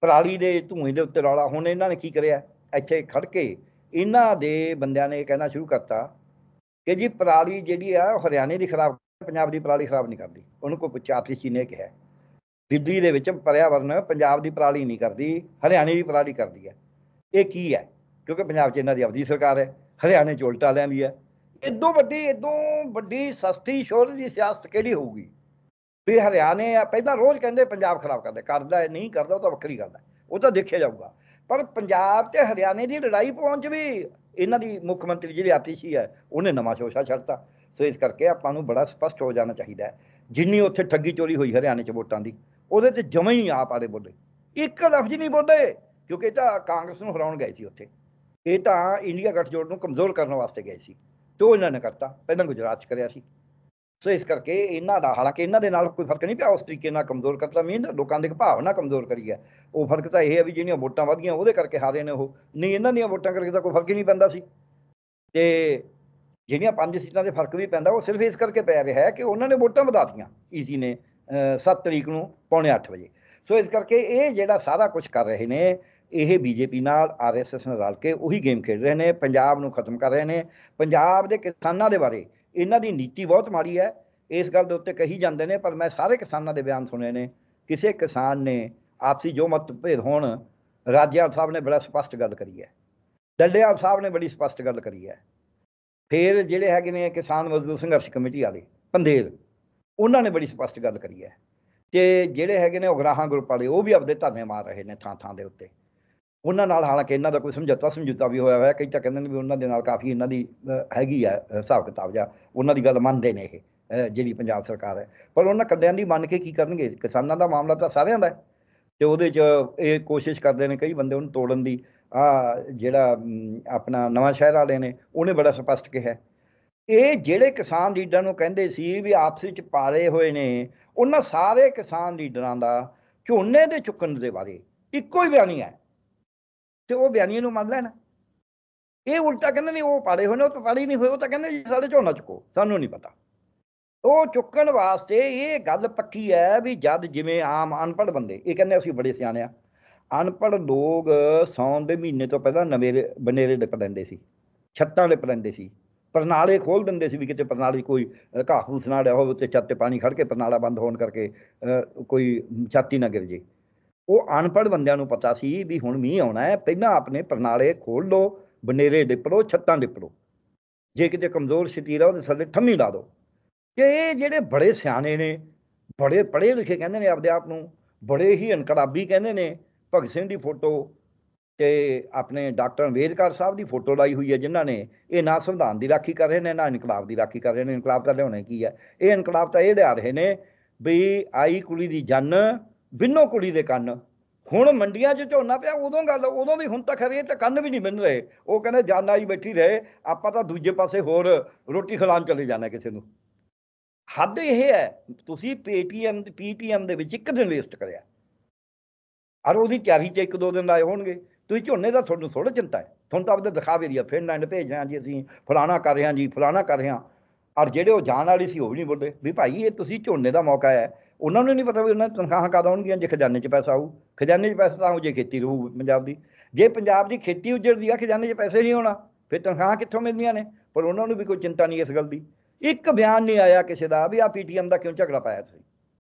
ਪਰਾਲੀ ਦੇ ਧੂੰਏ ਦੇ ਉੱਤੇ ਰੌਲਾ। ਹੁਣ ਇਹਨਾਂ ਨੇ ਕੀ ਕਰਿਆ, ਇੱਥੇ ਖੜ ਕੇ ਇਹਨਾਂ ਦੇ ਬੰਦਿਆਂ ਨੇ ਕਹਿਣਾ ਸ਼ੁਰੂ ਕਰਤਾ ਕਿ ਜੀ ਪਰਾਲੀ ਜਿਹੜੀ ਆ ਉਹ ਹਰਿਆਣੇ ਦੀ ਖਰਾਬ, ਪੰਜਾਬ ਦੀ ਪਰਾਲੀ ਖਰਾਬ ਨਹੀਂ ਕਰਦੀ। ਉਹਨੂੰ ਕੋਈ ਪੁੱਛਿਆ, ਆਰਟੀਸੀ ਨੇ ਕਿਹਾ ਦਿੱਲੀ ਦੇ ਵਿੱਚ ਪਰਿਆਵਰਨ ਪੰਜਾਬ ਦੀ ਪਰਾਲੀ ਨਹੀਂ ਕਰਦੀ, ਹਰਿਆਣੇ ਦੀ ਪਰਾਲੀ ਕਰਦੀ ਹੈ। ਇਹ ਕੀ ਹੈ? ਕਿਉਂਕਿ ਪੰਜਾਬ 'ਚ ਇਹਨਾਂ ਦੀ ਆਪਦੀ ਸਰਕਾਰ ਹੈ, ਹਰਿਆਣੇ 'ਚ ਉਲਟਾ ਲੈਂਦੀ ਹੈ। ਇੱਦੋਂ ਵੱਡੀ ਇੱਦੋਂ ਵੱਡੀ ਸਸਤੀ ਸ਼ੋਰ ਦੀ ਸਿਆਸਤ ਕਿਹੜੀ ਹੋਊਗੀ ਵੀ ਹਰਿਆਣੇ ਆ। ਪਹਿਲਾਂ ਰੋਜ਼ ਕਹਿੰਦੇ ਪੰਜਾਬ ਖਰਾਬ ਕਰਦਾ, ਕਰਦਾ ਨਹੀਂ ਕਰਦਾ ਉਹ ਤਾਂ ਵੱਖਰੀ ਗੱਲ ਹੈ, ਉਹ ਤਾਂ ਦੇਖਿਆ ਜਾਊਗਾ। ਪਰ ਪੰਜਾਬ ਤੇ ਹਰਿਆਣੇ ਦੀ ਲੜਾਈ ਪਾਉਣ 'ਚ ਵੀ ਇਹਨਾਂ ਦੀ ਮੁੱਖ ਮੰਤਰੀ ਜਿਹੜੀ ਆਤੀਸ਼ੀ ਹੈ ਉਹਨੇ ਨਵਾਂ ਸ਼ੋਸ਼ਾ ਛੱਡਤਾ। ਸੋ ਇਸ ਕਰਕੇ ਆਪਾਂ ਨੂੰ ਬੜਾ ਸਪਸ਼ਟ ਹੋ ਜਾਣਾ ਚਾਹੀਦਾ, ਜਿੰਨੀ ਉੱਥੇ ਠੱਗੀ ਚੋਰੀ ਹੋਈ ਹਰਿਆਣੇ 'ਚ ਵੋਟਾਂ ਦੀ, ਉਹਦੇ 'ਤੇ ਜਮਾਂ ਹੀ ਆਪ ਆਲੇ ਬੋਲੇ, ਇੱਕ ਲਫ਼ਜ਼ ਨਹੀਂ ਬੋਲੇ। ਕਿਉਂਕਿ ਇਹ ਤਾਂ ਕਾਂਗਰਸ ਨੂੰ ਹਰਾਉਣ ਗਏ ਸੀ ਉੱਥੇ, ਇਹ ਤਾਂ ਇੰਡੀਆ ਗੱਠਜੋੜ ਨੂੰ ਕਮਜ਼ੋਰ ਕਰਨ ਵਾਸਤੇ ਗਏ ਸੀ ਅਤੇ ਉਹ ਇਹਨਾਂ ਨੇ ਕਰਤਾ। ਪਹਿਲਾਂ ਗੁਜਰਾਤ 'ਚ ਕਰਿਆ ਸੀ। ਸੋ ਇਸ ਕਰਕੇ ਇਹਨਾਂ ਦਾ, ਹਾਲਾਂਕਿ ਇਹਨਾਂ ਦੇ ਨਾਲ ਕੋਈ ਫਰਕ ਨਹੀਂ ਪਿਆ, ਉਸ ਤਰੀਕੇ ਨਾਲ ਕਮਜ਼ੋਰ ਕਰਤਾ। ਮੀਨ ਲੋਕਾਂ ਦੀ ਭਾਵਨਾ ਕਮਜ਼ੋਰ ਕਰੀ ਹੈ। ਉਹ ਫਰਕ ਤਾਂ ਇਹ ਹੈ ਵੀ ਜਿਹੜੀਆਂ ਵੋਟਾਂ ਵੱਧ ਗਈਆਂ ਉਹਦੇ ਕਰਕੇ ਹਾਰੇ ਨੇ ਉਹ, ਨਹੀਂ ਇਹਨਾਂ ਦੀਆਂ ਵੋਟਾਂ ਕਰਕੇ ਤਾਂ ਕੋਈ ਫਰਕ ਹੀ ਨਹੀਂ ਪੈਂਦਾ ਸੀ। ਅਤੇ ਜਿਹੜੀਆਂ ਪੰਜ ਸੀਟਾਂ ਦੇ ਫਰਕ ਵੀ ਪੈਂਦਾ, ਉਹ ਸਿਰਫ ਇਸ ਕਰਕੇ ਪੈ ਰਿਹਾ ਹੈ ਕਿ ਉਹਨਾਂ ਨੇ ਵੋਟਾਂ ਵਧਾ ਦਿੱਤੀਆਂ ਈਸੀ ਨੇ ਸੱਤ ਤਰੀਕ ਨੂੰ ਪੌਣੇ ਅੱਠ ਵਜੇ। ਸੋ ਇਸ ਕਰਕੇ ਇਹ ਜਿਹੜਾ ਸਾਰਾ ਕੁਛ ਕਰ ਰਹੇ ਨੇ, ਇਹ ਬੀਜੇਪੀ ਨਾਲ ਆਰ ਐਸ ਐਸ ਨਾਲ ਰਲ ਕੇ ਉਹੀ ਗੇਮ ਖੇਡ ਰਹੇ ਨੇ, ਪੰਜਾਬ ਨੂੰ ਖਤਮ ਕਰ ਰਹੇ ਨੇ। ਪੰਜਾਬ ਦੇ ਕਿਸਾਨਾਂ ਦੇ ਬਾਰੇ ਇਹਨਾਂ ਦੀ ਨੀਤੀ ਬਹੁਤ ਮਾੜੀ ਹੈ, ਇਸ ਗੱਲ ਦੇ ਉੱਤੇ ਕਹੀ ਜਾਂਦੇ ਨੇ। ਪਰ ਮੈਂ ਸਾਰੇ ਕਿਸਾਨਾਂ ਦੇ ਬਿਆਨ ਸੁਣੇ ਨੇ, ਕਿਸੇ ਕਿਸਾਨ ਨੇ ਆਪਸੀ ਜੋ ਮਤਭੇਦ ਹੋਣ, ਰਾਜੇਵਾਲ ਸਾਹਿਬ ਨੇ ਬੜਾ ਸਪਸ਼ਟ ਗੱਲ ਕਰੀ ਹੈ, ਡੱਲੇਵਾਲ ਸਾਹਿਬ ਨੇ ਬੜੀ ਸਪਸ਼ਟ ਗੱਲ ਕਰੀ ਹੈ। ਫਿਰ ਜਿਹੜੇ ਹੈਗੇ ਨੇ ਕਿਸਾਨ ਮਜ਼ਦੂਰ ਸੰਘਰਸ਼ ਕਮੇਟੀ ਵਾਲੇ ਪੰਦੇਰ, ਉਹਨਾਂ ਨੇ ਬੜੀ ਸਪਸ਼ਟ ਗੱਲ ਕਰੀ ਹੈ। ਅਤੇ ਜਿਹੜੇ ਹੈਗੇ ਨੇ ਉਗਰਾਹਾਂ ਗਰੁੱਪ ਵਾਲੇ, ਉਹ ਵੀ ਆਪਦੇ ਧਰਨੇ ਮਾਰ ਰਹੇ ਨੇ ਥਾਂ ਥਾਂ ਦੇ ਉੱਤੇ। ਉਹਨਾਂ ਨਾਲ ਹਾਲਾਂਕਿ ਇਹਨਾਂ ਦਾ ਕੋਈ ਸਮਝੌਤਾ ਸਮਝੌਤਾ ਵੀ ਹੋਇਆ ਹੋਇਆ, ਕਈ ਤਾਂ ਕਹਿੰਦੇ ਨੇ ਵੀ ਉਹਨਾਂ ਦੇ ਨਾਲ ਕਾਫੀ ਇਹਨਾਂ ਦੀ ਹੈਗੀ ਆ ਹਿਸਾਬ ਕਿਤਾਬ ਜਾਂ ਉਹਨਾਂ ਦੀ ਗੱਲ ਮੰਨਦੇ ਨੇ ਇਹ ਜਿਹੜੀ ਪੰਜਾਬ ਸਰਕਾਰ ਹੈ। ਪਰ ਉਹਨਾਂ ਕੱਲਿਆਂ ਦੀ ਮੰਨ ਕੇ ਕੀ ਕਰਨਗੇ? ਕਿਸਾਨਾਂ ਦਾ ਮਾਮਲਾ ਤਾਂ ਸਾਰਿਆਂ ਦਾ ਹੈ। ਅਤੇ ਉਹਦੇ 'ਚ ਇਹ ਕੋਸ਼ਿਸ਼ ਕਰਦੇ ਨੇ ਕਈ ਬੰਦੇ ਉਹਨੂੰ ਤੋੜਨ ਦੀ। ਆਹ ਜਿਹੜਾ ਆਪਣਾ ਨਵਾਂ ਸ਼ਹਿਰ ਵਾਲੇ ਨੇ, ਉਹਨੇ ਬੜਾ ਸਪਸ਼ਟ ਕਿਹਾ। ਇਹ ਜਿਹੜੇ ਕਿਸਾਨ ਲੀਡਰਾਂ ਨੂੰ ਕਹਿੰਦੇ ਸੀ ਵੀ ਆਪਸ ਵਿੱਚ ਪਾਲੇ ਹੋਏ ਨੇ, ਉਹਨਾਂ ਸਾਰੇ ਕਿਸਾਨ ਲੀਡਰਾਂ ਦਾ ਝੋਨੇ ਦੇ ਚੁੱਕਣ ਦੇ ਬਾਰੇ ਇੱਕੋ ਹੀ ਬਿਆਨੀ ਹੈ। ਅਤੇ ਉਹ ਬਿਆਨੀਆਂ ਨੂੰ ਮੰਨ ਲੈਣ। ਇਹ ਉਲਟਾ ਕਹਿੰਦੇ ਨਹੀਂ ਉਹ ਪਾੜੇ ਹੋਏ ਨੇ, ਉਹ ਤਾਂ ਪਾੜੇ ਨਹੀਂ ਹੋਏ, ਉਹ ਤਾਂ ਕਹਿੰਦੇ ਜੀ ਸਾਡੇ ਝੋਨਾ ਚੁੱਕੋ, ਸਾਨੂੰ ਨਹੀਂ ਪਤਾ। ਉਹ ਚੁੱਕਣ ਵਾਸਤੇ ਇਹ ਗੱਲ ਪੱਕੀ ਹੈ ਵੀ ਜਦ ਜਿਵੇਂ ਆਮ ਅਨਪੜ੍ਹ ਬੰਦੇ, ਇਹ ਕਹਿੰਦੇ ਅਸੀਂ ਬੜੇ ਸਿਆਣੇ ਹਾਂ। ਅਨਪੜ੍ਹ ਲੋਕ ਸਾਉਣ ਦੇ ਮਹੀਨੇ ਤੋਂ ਪਹਿਲਾਂ ਨਵੇਰੇ ਬਨੇਰੇ ਲਿਪ ਲੈਂਦੇ ਸੀ, ਛੱਤਾਂ ਲਿਪ ਲੈਂਦੇ ਸੀ, ਪਰਨਾਲੇ ਖੋਲ੍ਹ ਦਿੰਦੇ ਸੀ ਵੀ ਕਿਤੇ ਪਰਨਾਲੇ ਕੋਈ ਘਾਹ ਫੂਸ ਨਾ ਡਿਆ ਹੋਵੇ ਉੱਤੇ, ਛੱਤ 'ਤੇ ਪਾਣੀ ਖੜ੍ਹ ਕੇ ਪਰਨਾਲਾ ਬੰਦ ਹੋਣ ਕਰਕੇ ਕੋਈ ਛਾਤੀ ਨਾ ਗਿਰ ਜੇ। ਉਹ ਅਨਪੜ੍ਹ ਬੰਦਿਆਂ ਨੂੰ ਪਤਾ ਸੀ ਵੀ ਹੁਣ ਮੀਂਹ ਆਉਣਾ ਹੈ, ਪਹਿਲਾਂ ਆਪਣੇ ਪਰਨਾਲੇ ਖੋਲ੍ਹ ਲਓ, ਬਨੇਰੇ ਡਿੱਪ ਲਓ, ਛੱਤਾਂ ਡਿੱਪ ਲਓ, ਜੇ ਕਿਤੇ ਕਮਜ਼ੋਰ ਸ਼ਤੀਰਾ ਉਹਦੇ ਥੱਲੇ ਥੰਮੀ ਲਾ ਦਿਓ। ਕਿ ਇਹ ਜਿਹੜੇ ਬੜੇ ਸਿਆਣੇ ਨੇ, बड़े पढ़े लिखे कहते हैं अपने आप को, बड़े ही इनकलाबी कहते हैं। भगत सिंह की फोटो तो अपने डॉक्टर अंबेदकर साहब की फोटो लाई हुई है, जिन्होंने ये ना संविधान की राखी कर रहे हैं ना इनकलाब की राखी कर रहे हैं। इनकलाब तो लिया की है, ये इनकलाब तो ये लिया रहे हैं भी आई कुड़ी की जन बिन्नो कुड़ी के कन। हुण मंडिया झोना पिया उदों गल, उदों भी हुण तक खरी तो कन्न भी नहीं बिन्न रहे। वो कहंदे जन आई बैठी रहे, आपां तां दूजे पासे होर रोटी खिलाउण चले जाना किसी नूं। हद यह है तुसीं पेटीएम पीटीएम दे विच इक दिन वेस्ट करिया और उहदी तैयारी च एक दो दिन लाए होणगे। तुसीं झोने दा तुहानूं थोड़ी चिंता है, तुहानूं तां आपदे दिखावे दी फिरना भेजना जी असीं फलाना कर रहे हां जी फलाना कर रहे हां। और जिहड़े वो जाण वाले सी ओह भी नहीं बोले भी भाई ये तुसीं झोने दा मौका है। उन्होंने नहीं पता भी उन्होंने तनख्वाह कद आउणगीआं जे खजाने च पैसा आऊ। खजाने च पैसा तो आऊ जे खेती रहू पंजाब की। जे पंजाब की खेती उजड़दी आ खजाने च पैसे नहीं आना फिर तनख्वाह कित्थों मिलनिया ने। पर उन्होंने भी कोई चिंता नहीं इस गल की। एक बयान नहीं आया किसी का भी आ पी टी एम का क्यों झगड़ा पाया,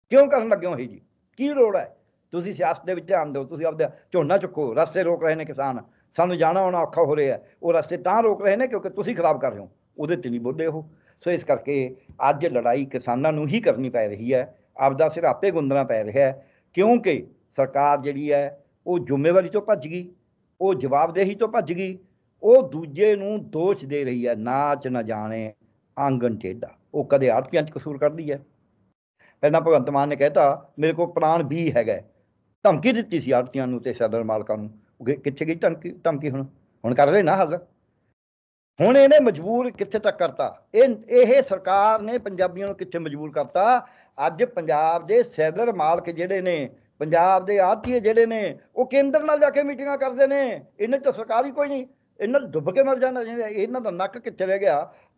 क्यों कर लगे हो जी, की लोड़ है। तुसीं सियासत दे विच ध्यान दो, तुसीं आपदा झोना चुको। रस्ते रोक रहे हैं किसान, सानूं जाना आना औखा हो रहा है। वो रस्ते तां रोक रहे हैं क्योंकि तुसीं खराब कर रहे हो, उहदे ते नहीं बोले हो। सो इस करके अज लड़ाई किसानां नूं ही करनी पै रही है, आपदा सिर आपे गुंदना पै रहा है। क्योंकि सरकार जिहड़ी है वो जिम्मेवारी तो भज गई, वो जवाबदेही तो भज गई, वो दूजे नूं दोष दे रही है। नाच ना जाने आंगन टेढ़ा, वो कदे आड़तियां च कसूर करदी है। पहला भगवंत मान ने कहता मेरे को प्राण भी हैगा, धमकी दित्ती सी आड़तियां नूं ते सैलर मालकां नूं। कित्थे गई धमकी? धमकी हुण हुण कर रहे ना हल। हुण इहने मजबूर कित्थे तक करता, इह सरकार ने पंजाबियों नूं कित्थे मजबूर करता। अज पंजाब दे सैलर मालक जिहड़े ने, पंजाब दे आढ़तीए जिहड़े ने, वो केंद्र नाल जाके मीटिंगां करदे ने। इन्हें तो सरकार ही कोई नहीं, इन्हां डुब के मर जाना चाहिए। इन्हां दा नक्क कित्थे रह गया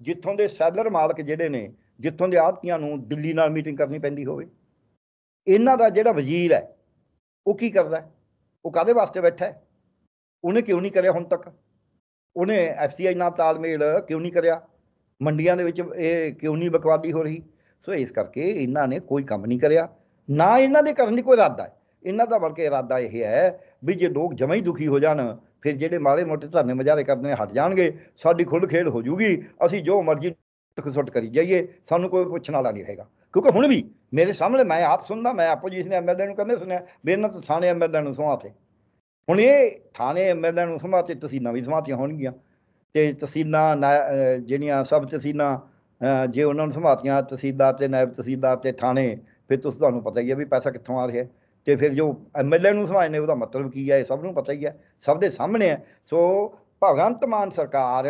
जिथों दे सैलर मालक जिहड़े ने, जिथों दे आढ़तीआं नूं दिल्ली नाल मीटिंग करनी पैंदी होवे। इन्हां दा जिहड़ा वजीर है वो की करदा, वो काहदे वास्ते बैठा है, उन्हें क्यों नहीं करिया हुण तक? उन्हें एफ सी आई नाल तालमेल क्यों नहीं करिया? मंडियां दे विच इह क्यों नहीं बकवाली हो रही? सो इस करके इन्हों ने कोई काम नहीं करिया, ना इन्हों के करने कोई इरादा है। इन्हों का बल्कि इरादा यह है भी जो लोग जमें ही दुखी हो जाए फिर जे माड़े मोटे धरने मजारे करने हट जाएंगे, साड़ी खुल खेल हो जूगी, असी जो मर्जी सुट करी जाइए, सानू कोई पूछने वाला नहीं रहेगा। क्योंकि हुण भी मेरे सामने मैं आप सुनना, मैं आपोजिशन एम एल ए कहते सुनिया भी इन्होंने तो थाने एम एल ए समाते। हुण ये थाने एम एल ए समाते, तहसीलां भी समातियां होणगियां ते तहसीलां ना जिहड़ियां सब तहसीलां जे उन्होंने संभालतियां तहसीलदार ते नायब तहसीलदार ते थाने, फिर तुस तुहानूं पता ही है भी पैसा कित्थों आ रहा है। तो फिर जो एम एल ए नूं समझने उहदा मतलब की है, ये सब नूं पता ही है, सब दे सामने है। सो भगवंत मान सरकार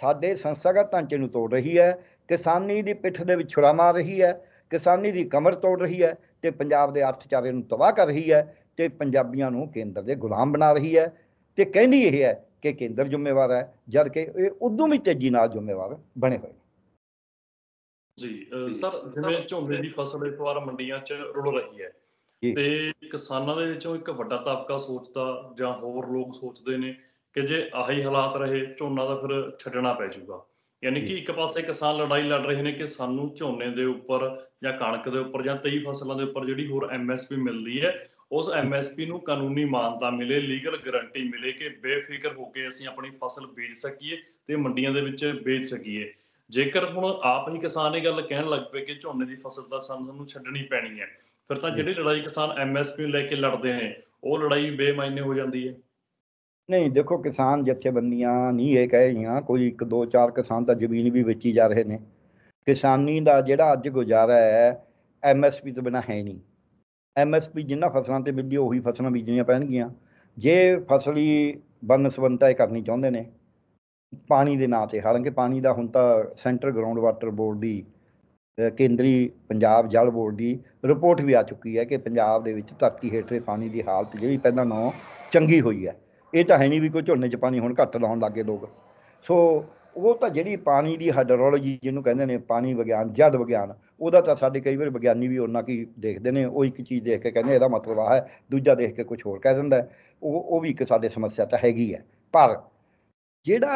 साडे संस्थागत ढांचे नूं तोड़ रही है, किसानी दी पिठ दे विच छुरा मार रही है, किसानी दी कमर तोड़ रही है ते पंजाब दे अर्थचारे नूं तबाह कर रही है ते पंजाबियां नूं केंद्र दे गुलाम बना रही है। ते कहंदी इह है कि केंद्र जिम्मेवार है, जबकि इह उदों भी तेजी नाल जिम्मेवार बने होए। ਜੀ ਸਰ, ਜਿਵੇਂ ਝੋਨੇ ਦੀ ਫਸਲ ਇਸ ਵਾਰ ਮੰਡੀਆਂ 'ਚ ਰੁਲ ਰਹੀ ਹੈ ਤੇ ਕਿਸਾਨਾਂ ਦੇ ਵਿੱਚੋਂ ਇੱਕ ਵੱਡਾ ਤਬਕਾ ਸੋਚਦਾ ਜਾਂ ਹੋਰ ਲੋਕ ਸੋਚਦੇ ਨੇ ਕਿ ਜੇ ਆਹੀ ਹਾਲਾਤ ਰਹੇ ਝੋਨਾ ਦਾ ਫਿਰ ਛੱਡਣਾ ਪੈ ਜਾਊਗਾ। ਯਾਨੀ ਕਿ ਇੱਕ ਪਾਸੇ ਕਿਸਾਨ ਲੜਾਈ ਲੜ ਰਹੇ ਨੇ ਕਿ ਸਾਨੂੰ ਝੋਨੇ ਦੇ ਉੱਪਰ ਜਾਂ ਕਣਕ ਦੇ ਉੱਪਰ ਜਾਂ ਤੇਈ ਫਸਲਾਂ ਦੇ ਉੱਪਰ ਜਿਹੜੀ ਹੋਰ ਐਮਐਸਪੀ ਮਿਲਦੀ ਹੈ ਉਸ ਐਮਐਸਪੀ ਨੂੰ ਕਾਨੂੰਨੀ ਮਾਨਤਾ ਮਿਲੇ, ਲੀਗਲ ਗਰੰਟੀ ਮਿਲੇ ਕਿ ਬੇਫਿਕਰ ਹੋ ਕੇ ਅਸੀਂ ਆਪਣੀ ਫਸਲ ਬੀਜ ਸਕੀਏ ਤੇ ਮੰਡੀਆਂ ਦੇ ਵਿੱਚ ਵੇਚ ਸਕੀਏ। जेकर हुण आप ही किसान ये गल कहण लग पे कि झोने की फसल तां सानूं छड्डणी पैणी है, फिर तां जिहड़ी लड़ाई किसान एमएसपी लैके लड़दे ने ओह लड़ाई बेमायने हो जांदी है। नहीं देखो, किसान जथेबंदियां नहीं ये कह रही, कोई एक दो चार किसान तां जमीन भी वेची जा रहे ने। किसानी दा जिहड़ा अज गुजारा है एमएसपी तो बिना है नहीं। एमएसपी जिन्हां फसलां ते मिलदी उही फसलां बीजणीਆਂ पैणगीਆਂ। जे फसली बनसबंता ये करनी चाहुंदे ने पानी के नाँ से, हालांकि पानी का हुण तां सेंटर ग्राउंड वाटर बोर्ड की, केंद्री पंजाब जल बोर्ड की रिपोर्ट भी आ चुकी है कि पंजाब दे विच धरती हेठले पानी की हालत जिहड़ी पहलां नालों चंगी हुई है। ये तो है नहीं भी कोई झोने च पानी हुण घट लाउण लग गए लोग। सो वो तो जिहड़ी पानी की हाइड्रोलॉजी जिन्होंने कहते हैं पानी विग्यान, जल विग्यान, उहदा तां साडे कई बार विग्यानी भी उन्ना की देखते हैं, वो एक चीज़ देख के कहते इहदा मतलब आ है, दूजा देख के कुछ होर कह दिंदा है। वो भी एक साडे समस्या तो हैगी है। पर ਜਿਹੜਾ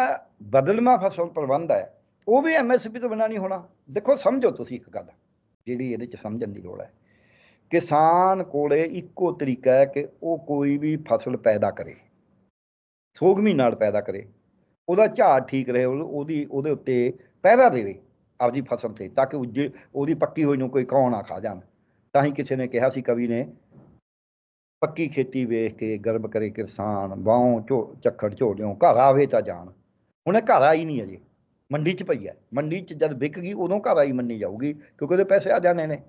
ਬਦਲਵਾਂ ਫਸਲ ਪ੍ਰਬੰਧ ਹੈ ਉਹ ਵੀ ਐਮ ਐਸ ਪੀ ਤੋਂ ਬਿਨਾਂ ਨਹੀਂ ਹੋਣਾ। ਦੇਖੋ ਸਮਝੋ ਤੁਸੀਂ ਇੱਕ ਗੱਲ ਜਿਹੜੀ ਇਹਦੇ 'ਚ ਸਮਝਣ ਦੀ ਲੋੜ ਹੈ, ਕਿਸਾਨ ਕੋਲੇ ਇੱਕੋ ਤਰੀਕਾ ਹੈ ਕਿ ਉਹ ਕੋਈ ਵੀ ਫਸਲ ਪੈਦਾ ਕਰੇ ਸੋਗਮੀ ਨਾਲ ਪੈਦਾ ਕਰੇ, ਉਹਦਾ ਝਾੜ ਠੀਕ ਰਹੇ, ਉਹਦੀ ਉਹਦੇ ਉੱਤੇ ਪਹਿਰਾ ਦੇਵੇ ਆਪਦੀ ਫਸਲ 'ਤੇ ਤਾਂ ਕਿ ਉਹਦੀ ਪੱਕੀ ਹੋਈ ਨੂੰ ਕੋਈ ਕੌਣ ਆ ਖਾ ਜਾਣ। ਤਾਂ ਹੀ ਕਿਸੇ ਨੇ ਕਿਹਾ ਸੀ ਕਵੀ ਨੇ, ਪੱਕੀ ਖੇਤੀ ਵੇਖ ਕੇ ਗਰਬ ਕਰੇ ਕਿਸਾਨ, ਬਾਹੋਂ ਝੋ ਚੱਖੜ ਝੋਲਿਓਂ ਘਰ ਆਵੇ ਤਾਂ ਜਾਣ। ਉਹਨੇ ਘਰ ਆਈ ਨਹੀਂ ਅਜੇ, ਮੰਡੀ 'ਚ ਪਈ ਹੈ। ਮੰਡੀ 'ਚ ਜਦ ਵਿਕ ਗਈ ਉਦੋਂ ਘਰ ਆਈ ਮੰਨੀ ਜਾਊਗੀ, ਕਿਉਂਕਿ ਉਹਦੇ ਪੈਸੇ ਆ ਜਾਣੇ ਨੇ।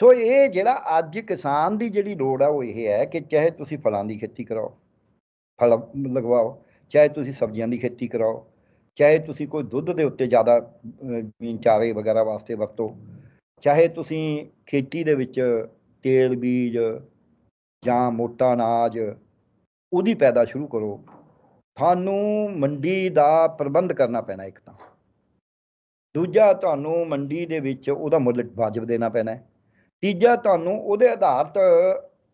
ਸੋ ਇਹ ਜਿਹੜਾ ਅੱਜ ਕਿਸਾਨ ਦੀ ਜਿਹੜੀ ਲੋੜ ਆ ਉਹ ਇਹ ਹੈ ਕਿ ਚਾਹੇ ਤੁਸੀਂ ਫਲਾਂ ਦੀ ਖੇਤੀ ਕਰਾਓ, ਫਲ ਲਗਵਾਓ, ਚਾਹੇ ਤੁਸੀਂ ਸਬਜ਼ੀਆਂ ਦੀ ਖੇਤੀ ਕਰਾਓ, ਚਾਹੇ ਤੁਸੀਂ ਕੋਈ ਦੁੱਧ ਦੇ ਉੱਤੇ ਜ਼ਿਆਦਾ ਜ਼ਮੀਨ ਚਾਰੇ ਵਗੈਰਾ ਵਾਸਤੇ ਵਰਤੋ, ਚਾਹੇ ਤੁਸੀਂ ਖੇਤੀ ਦੇ ਵਿੱਚ ਤੇਲ ਬੀਜ ਜਾਂ ਮੋਟਾ ਅਨਾਜ ਉਹਦੀ ਪੈਦਾ ਸ਼ੁਰੂ ਕਰੋ। ਤੁਹਾਨੂੰ ਮੰਡੀ ਦਾ ਪ੍ਰਬੰਧ ਕਰਨਾ ਪੈਣਾ ਇੱਕ ਤਾਂ, ਦੂਜਾ ਤੁਹਾਨੂੰ ਮੰਡੀ ਦੇ ਵਿੱਚ ਉਹਦਾ ਮੁੱਲ ਵਾਜਬ ਦੇਣਾ ਪੈਣਾ, ਤੀਜਾ ਤੁਹਾਨੂੰ ਉਹਦੇ ਆਧਾਰਿਤ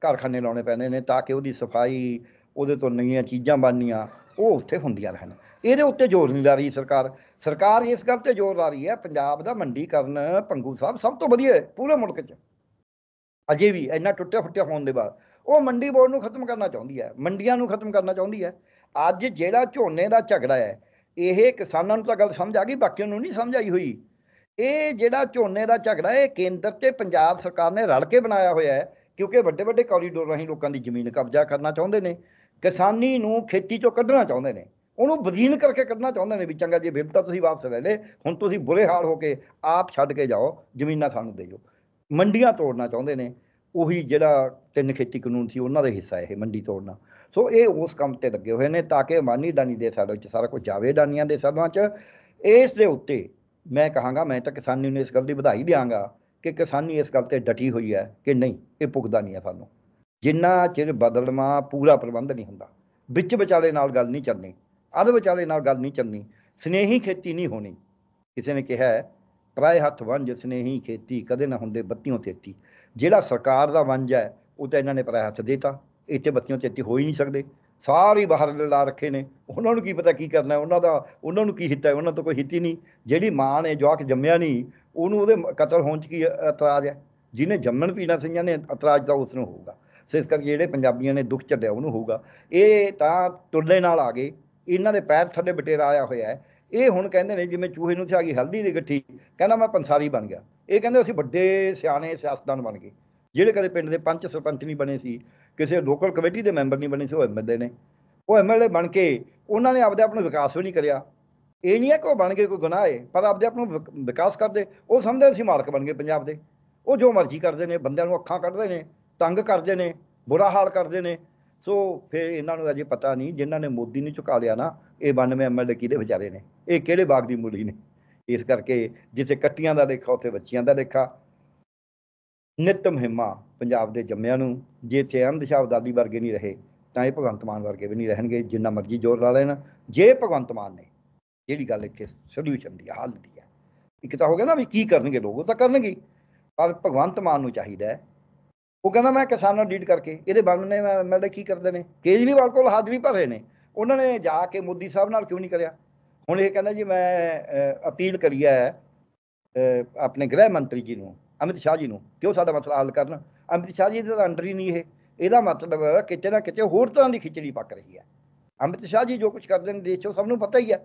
ਕਾਰਖਾਨੇ ਲਾਉਣੇ ਪੈਣੇ ਨੇ ਤਾਂ ਕਿ ਉਹਦੀ ਸਫਾਈ, ਉਹਦੇ ਤੋਂ ਨਵੀਆਂ ਚੀਜ਼ਾਂ ਬਣਨੀਆਂ ਉਹ ਉੱਥੇ ਹੁੰਦੀਆਂ ਰਹਿਣ। ਇਹਦੇ ਉੱਤੇ ਜ਼ੋਰ ਨਹੀਂ ਲਾ ਰਹੀ ਸਰਕਾਰ। ਸਰਕਾਰ ਇਸ ਗੱਲ 'ਤੇ ਜ਼ੋਰ ਲਾ ਰਹੀ ਹੈ, ਪੰਜਾਬ ਦਾ ਮੰਡੀਕਰਨ ਪੰਗੂ ਸਾਹਿਬ ਸਭ ਤੋਂ ਵਧੀਆ ਹੈ ਪੂਰੇ ਮੁਲਕ 'ਚ, ਅਜੇ ਵੀ ਇੰਨਾ ਟੁੱਟਿਆ ਫੁੱਟਿਆ ਹੋਣ ਦੇ ਬਾਅਦ। ਉਹ ਮੰਡੀ ਬੋਰਡ ਨੂੰ ਖਤਮ ਕਰਨਾ ਚਾਹੁੰਦੀ ਹੈ, ਮੰਡੀਆਂ ਨੂੰ ਖਤਮ ਕਰਨਾ ਚਾਹੁੰਦੀ ਹੈ। ਅੱਜ ਜਿਹੜਾ ਝੋਨੇ ਦਾ ਝਗੜਾ ਹੈ, ਇਹ ਕਿਸਾਨਾਂ ਨੂੰ ਤਾਂ ਗੱਲ ਸਮਝ ਆ ਗਈ, ਬਾਕੀਆਂ ਨੂੰ ਨਹੀਂ ਸਮਝ ਆਈ ਹੋਈ। ਇਹ ਜਿਹੜਾ ਝੋਨੇ ਦਾ ਝਗੜਾ ਇਹ ਕੇਂਦਰ ਤੇ ਪੰਜਾਬ ਸਰਕਾਰ ਨੇ ਰਲ ਕੇ ਬਣਾਇਆ ਹੋਇਆ ਹੈ, ਕਿਉਂਕਿ ਵੱਡੇ ਵੱਡੇ ਕੋਰੀਡੋਰ ਰਾਹੀਂ ਲੋਕਾਂ ਦੀ ਜ਼ਮੀਨ ਕਬਜ਼ਾ ਕਰਨਾ ਚਾਹੁੰਦੇ ਨੇ, ਕਿਸਾਨੀ ਨੂੰ ਖੇਤੀ 'ਚੋਂ ਕੱਢਣਾ ਚਾਹੁੰਦੇ ਨੇ, ਉਹਨੂੰ ਬਦੀਨ ਕਰਕੇ ਕੱਢਣਾ ਚਾਹੁੰਦੇ ਨੇ ਵੀ ਚੰਗਾ ਜੀ ਬਿਪਤਾ ਤੁਸੀਂ ਵਾਪਸ ਲੈ ਲਏ, ਹੁਣ ਤੁਸੀਂ ਬੁਰੇ ਹਾਲ ਹੋ ਕੇ ਆਪ ਛੱਡ ਕੇ ਜਾਓ, ਜ਼ਮੀਨਾਂ ਸਾਨੂੰ ਦੇ ਜਾਓ। ਮੰਡੀਆਂ ਤੋੜਨਾ ਚਾਹੁੰਦੇ ਨੇ, ਉਹੀ ਜਿਹੜਾ ਤਿੰਨ ਖੇਤੀ ਕਾਨੂੰਨ ਸੀ ਉਹਨਾਂ ਦਾ ਹਿੱਸਾ ਇਹ ਮੰਡੀ ਤੋੜਨਾ। ਸੋ ਇਹ ਉਸ ਕੰਮ 'ਤੇ ਲੱਗੇ ਹੋਏ ਨੇ ਤਾਂ ਕਿ ਮਾਨੀ ਡਾਨੀ ਦੇ ਸਾਲਾਂ 'ਚ ਸਾਰਾ ਕੁਝ ਜਾਵੇ, ਡਾਨੀਆਂ ਦੇ ਸਾਲਾਂ 'ਚ। ਇਸ ਦੇ ਉੱਤੇ ਮੈਂ ਕਹਾਂਗਾ, ਮੈਂ ਤਾਂ ਕਿਸਾਨੀ ਨੂੰ ਇਸ ਗੱਲ ਦੀ ਵਧਾਈ ਦਿਆਂਗਾ ਕਿ ਕਿਸਾਨੀ ਇਸ ਗੱਲ 'ਤੇ ਡਟੀ ਹੋਈ ਹੈ ਕਿ ਨਹੀਂ, ਇਹ ਭੁਗਦਾ ਨਹੀਂ ਹੈ ਸਾਨੂੰ ਜਿੰਨਾ ਚਿਰ ਬਦਲਵਾਂ ਪੂਰਾ ਪ੍ਰਬੰਧ ਨਹੀਂ ਹੁੰਦਾ। ਵਿੱਚ ਵਿਚਾਲੇ ਨਾਲ ਗੱਲ ਨਹੀਂ ਚੱਲਣੀ, ਅੱਧ ਵਿਚਾਲੇ ਨਾਲ ਗੱਲ ਨਹੀਂ ਚੱਲਣੀ, ਸਨੇਹੀ ਖੇਤੀ ਨਹੀਂ ਹੋਣੀ। ਕਿਸੇ ਨੇ ਕਿਹਾ ਪਰਾਏ ਹੱਥ ਵੰਜ ਸਨੇਹੀ ਖੇਤੀ ਕਦੇ ਨਾ ਹੁੰਦੇ ਬੱਤੀਓਂ ਤੇਤੀ। ਜਿਹੜਾ ਸਰਕਾਰ ਦਾ ਵੰਜ ਹੈ ਉਹ ਤਾਂ ਇਹਨਾਂ ਨੇ ਪਰਾਏ ਹੱਥ ਦੇਤਾ, ਇੱਥੇ ਬੱਤੀਓਂ ਤੇਤੀ ਹੋ ਹੀ ਨਹੀਂ ਸਕਦੇ। ਸਾਰੇ ਬਾਹਰ ਲਾ ਰੱਖੇ ਨੇ, ਉਹਨਾਂ ਨੂੰ ਕੀ ਪਤਾ ਕੀ ਕਰਨਾ, ਉਹਨਾਂ ਦਾ ਉਹਨਾਂ ਨੂੰ ਕੀ ਹਿੱਤ ਹੈ, ਉਹਨਾਂ ਤੋਂ ਕੋਈ ਹਿੱਤ ਹੀ ਨਹੀਂ। ਜਿਹੜੀ ਮਾਂ ਨੇ ਜਵਾਕ ਜੰਮਿਆ ਨਹੀਂ ਉਹਨੂੰ ਉਹਦੇ ਕਤਲ ਹੋਣ 'ਚ ਕੀ ਇਤਰਾਜ਼ ਹੈ, ਜਿਹਨੇ ਜੰਮਣ ਪੀਣਾ ਸੀਆਂ ਨੇ ਇਤਰਾਜ਼ ਤਾਂ ਉਸ ਨੂੰ ਹੋਊਗਾ। ਸੋ ਇਸ ਕਰਕੇ ਜਿਹੜੇ ਪੰਜਾਬੀਆਂ ਨੇ ਦੁੱਖ ਝੱਲਿਆ ਉਹਨੂੰ ਹੋਊਗਾ। ਇਹ ਤਾਂ ਤੁਰਲੇ ਨਾਲ ਆ ਗਏ, ਇਹਨਾਂ ਦੇ ਪੈਰ ਥੱਲੇ ਬਟੇਰਾ ਆਇਆ ਹੋਇਆ ਹੈ। ਇਹ ਹੁਣ ਕਹਿੰਦੇ ਨੇ ਜਿਵੇਂ ਚੂਹੇ ਨੂੰ ਸਿਆ ਗਈ ਹਲਦੀ ਦੀ ਗੱਠੀ, ਕਹਿੰਦਾ ਮੈਂ ਪੰਸਾਰੀ ਬਣ ਗਿਆ। ਇਹ ਕਹਿੰਦੇ ਅਸੀਂ ਵੱਡੇ ਸਿਆਣੇ ਸਿਆਸਤਦਾਨ ਬਣ ਗਏ, ਜਿਹੜੇ ਕਦੇ ਪਿੰਡ ਦੇ ਪੰਚ ਸਰਪੰਚ ਨਹੀਂ ਬਣੇ ਸੀ, ਕਿਸੇ ਲੋਕਲ ਕਮੇਟੀ ਦੇ ਮੈਂਬਰ ਨਹੀਂ ਬਣੇ ਸੀ, ਉਹ ਐਮ ਐਲ ਏ ਨੇ। ਉਹ ਐਮ ਐਲ ਏ ਬਣ ਕੇ ਉਹਨਾਂ ਨੇ ਆਪਦੇ ਆਪ ਨੂੰ ਵਿਕਾਸ ਵੀ ਨਹੀਂ ਕਰਿਆ। ਇਹ ਨਹੀਂ ਹੈ ਕਿ ਉਹ ਬਣ ਕੇ ਕੋਈ ਗੁਨਾਹ ਹੈ, ਪਰ ਆਪਦੇ ਆਪ ਨੂੰ ਵਿਕਾਸ ਕਰਦੇ। ਉਹ ਸਮਝਦੇ ਅਸੀਂ ਮਾਲਕ ਬਣ ਗਏ ਪੰਜਾਬ ਦੇ, ਉਹ ਜੋ ਮਰਜ਼ੀ ਕਰਦੇ ਨੇ, ਬੰਦਿਆਂ ਨੂੰ ਅੱਖਾਂ ਕੱਢਦੇ ਨੇ, ਤੰਗ ਕਰਦੇ ਨੇ, ਬੁਰਾ ਹਾਲ ਕਰਦੇ ਨੇ। ਸੋ ਫਿਰ ਇਹਨਾਂ ਨੂੰ ਅਜੇ ਪਤਾ ਨਹੀਂ, ਜਿਨ੍ਹਾਂ ਨੇ ਮੋਦੀ ਨੂੰ ਝੁਕਾ ਲਿਆ ਨਾ, ਇਹ ਬਾਨਵੇਂ ਐਮ ਐਲ ਏ ਕਿਹਦੇ ਵਿਚਾਰੇ ਨੇ, ਇਹ ਕਿਹੜੇ ਬਾਗ ਦੀ ਮੂਲੀ ਨੇ। ਇਸ ਕਰਕੇ ਜਿੱਥੇ ਕੱਟੀਆਂ ਦਾ ਲੇਖਾ ਉੱਥੇ ਬੱਚੀਆਂ ਦਾ ਲੇਖਾ। ਨਿੱਤ ਮਹਿਮਾ ਪੰਜਾਬ ਦੇ ਜੰਮਿਆਂ ਨੂੰ, ਜੇ ਇੱਥੇ ਅਹਿਮਦ ਸ਼ਾਹ ਅਬਦਾਲੀ ਵਰਗੇ ਨਹੀਂ ਰਹੇ ਤਾਂ ਇਹ ਭਗਵੰਤ ਮਾਨ ਵਰਗੇ ਵੀ ਨਹੀਂ ਰਹਿਣਗੇ, ਜਿੰਨਾ ਮਰਜ਼ੀ ਜ਼ੋਰ ਲਾ ਲੈਣ। ਜੇ ਭਗਵੰਤ ਮਾਨ ਨੇ ਜਿਹੜੀ ਗੱਲ ਇੱਥੇ ਸੋਲਿਊਸ਼ਨ ਦੀ ਹੱਲ ਦੀ ਹੈ, ਇੱਕ ਤਾਂ ਹੋ ਗਿਆ ਨਾ ਵੀ ਕੀ ਕਰਨਗੇ ਲੋਕ, ਉਹ ਤਾਂ ਕਰਨਗੇ, ਪਰ ਭਗਵੰਤ ਮਾਨ ਨੂੰ ਚਾਹੀਦਾ, ਉਹ ਕਹਿੰਦਾ ਮੈਂ ਕਿਸਾਨਾਂ ਨੂੰ ਲੀਡ ਕਰਕੇ, ਇਹਦੇ ਬਾਨਵੇਂ ਐਮ ਐਲ ਏ ਕੀ ਕਰਦੇ ਨੇ। ਕੇਜਰੀਵਾਲ ਕੋਲ ਹਾਜ਼ਰੀ ਭਰ ਰਹੇ ਨੇ, ਉਹਨਾਂ ਨੇ ਜਾ ਕੇ ਮੋਦੀ ਸਾਹਿਬ ਨਾਲ ਕਿਉਂ ਨਹੀਂ ਕਰਿਆ। ਹੁਣ ਇਹ ਕਹਿੰਦਾ ਜੀ ਮੈਂ ਅਪੀਲ ਕਰੀ ਹੈ ਆਪਣੇ ਗ੍ਰਹਿ ਮੰਤਰੀ ਜੀ ਨੂੰ, ਅਮਿਤ ਸ਼ਾਹ ਜੀ ਨੂੰ, ਕਿ ਉਹ ਸਾਡਾ ਮਸਲਾ ਹੱਲ ਕਰਨ। ਅਮਿਤ ਸ਼ਾਹ ਜੀ ਦਾ ਅੰਡਰ ਹੀ ਨਹੀਂ ਇਹ, ਇਹਦਾ ਮਤਲਬ ਕਿਤੇ ਨਾ ਕਿਤੇ ਹੋਰ ਤਰ੍ਹਾਂ ਦੀ ਖਿਚੜੀ ਪੱਕ ਰਹੀ ਹੈ। ਅਮਿਤ ਸ਼ਾਹ ਜੀ ਜੋ ਕੁਝ ਕਰਦੇ ਨੇ ਦੇਸ਼ 'ਚ ਸਭ ਨੂੰ ਪਤਾ ਹੀ ਹੈ,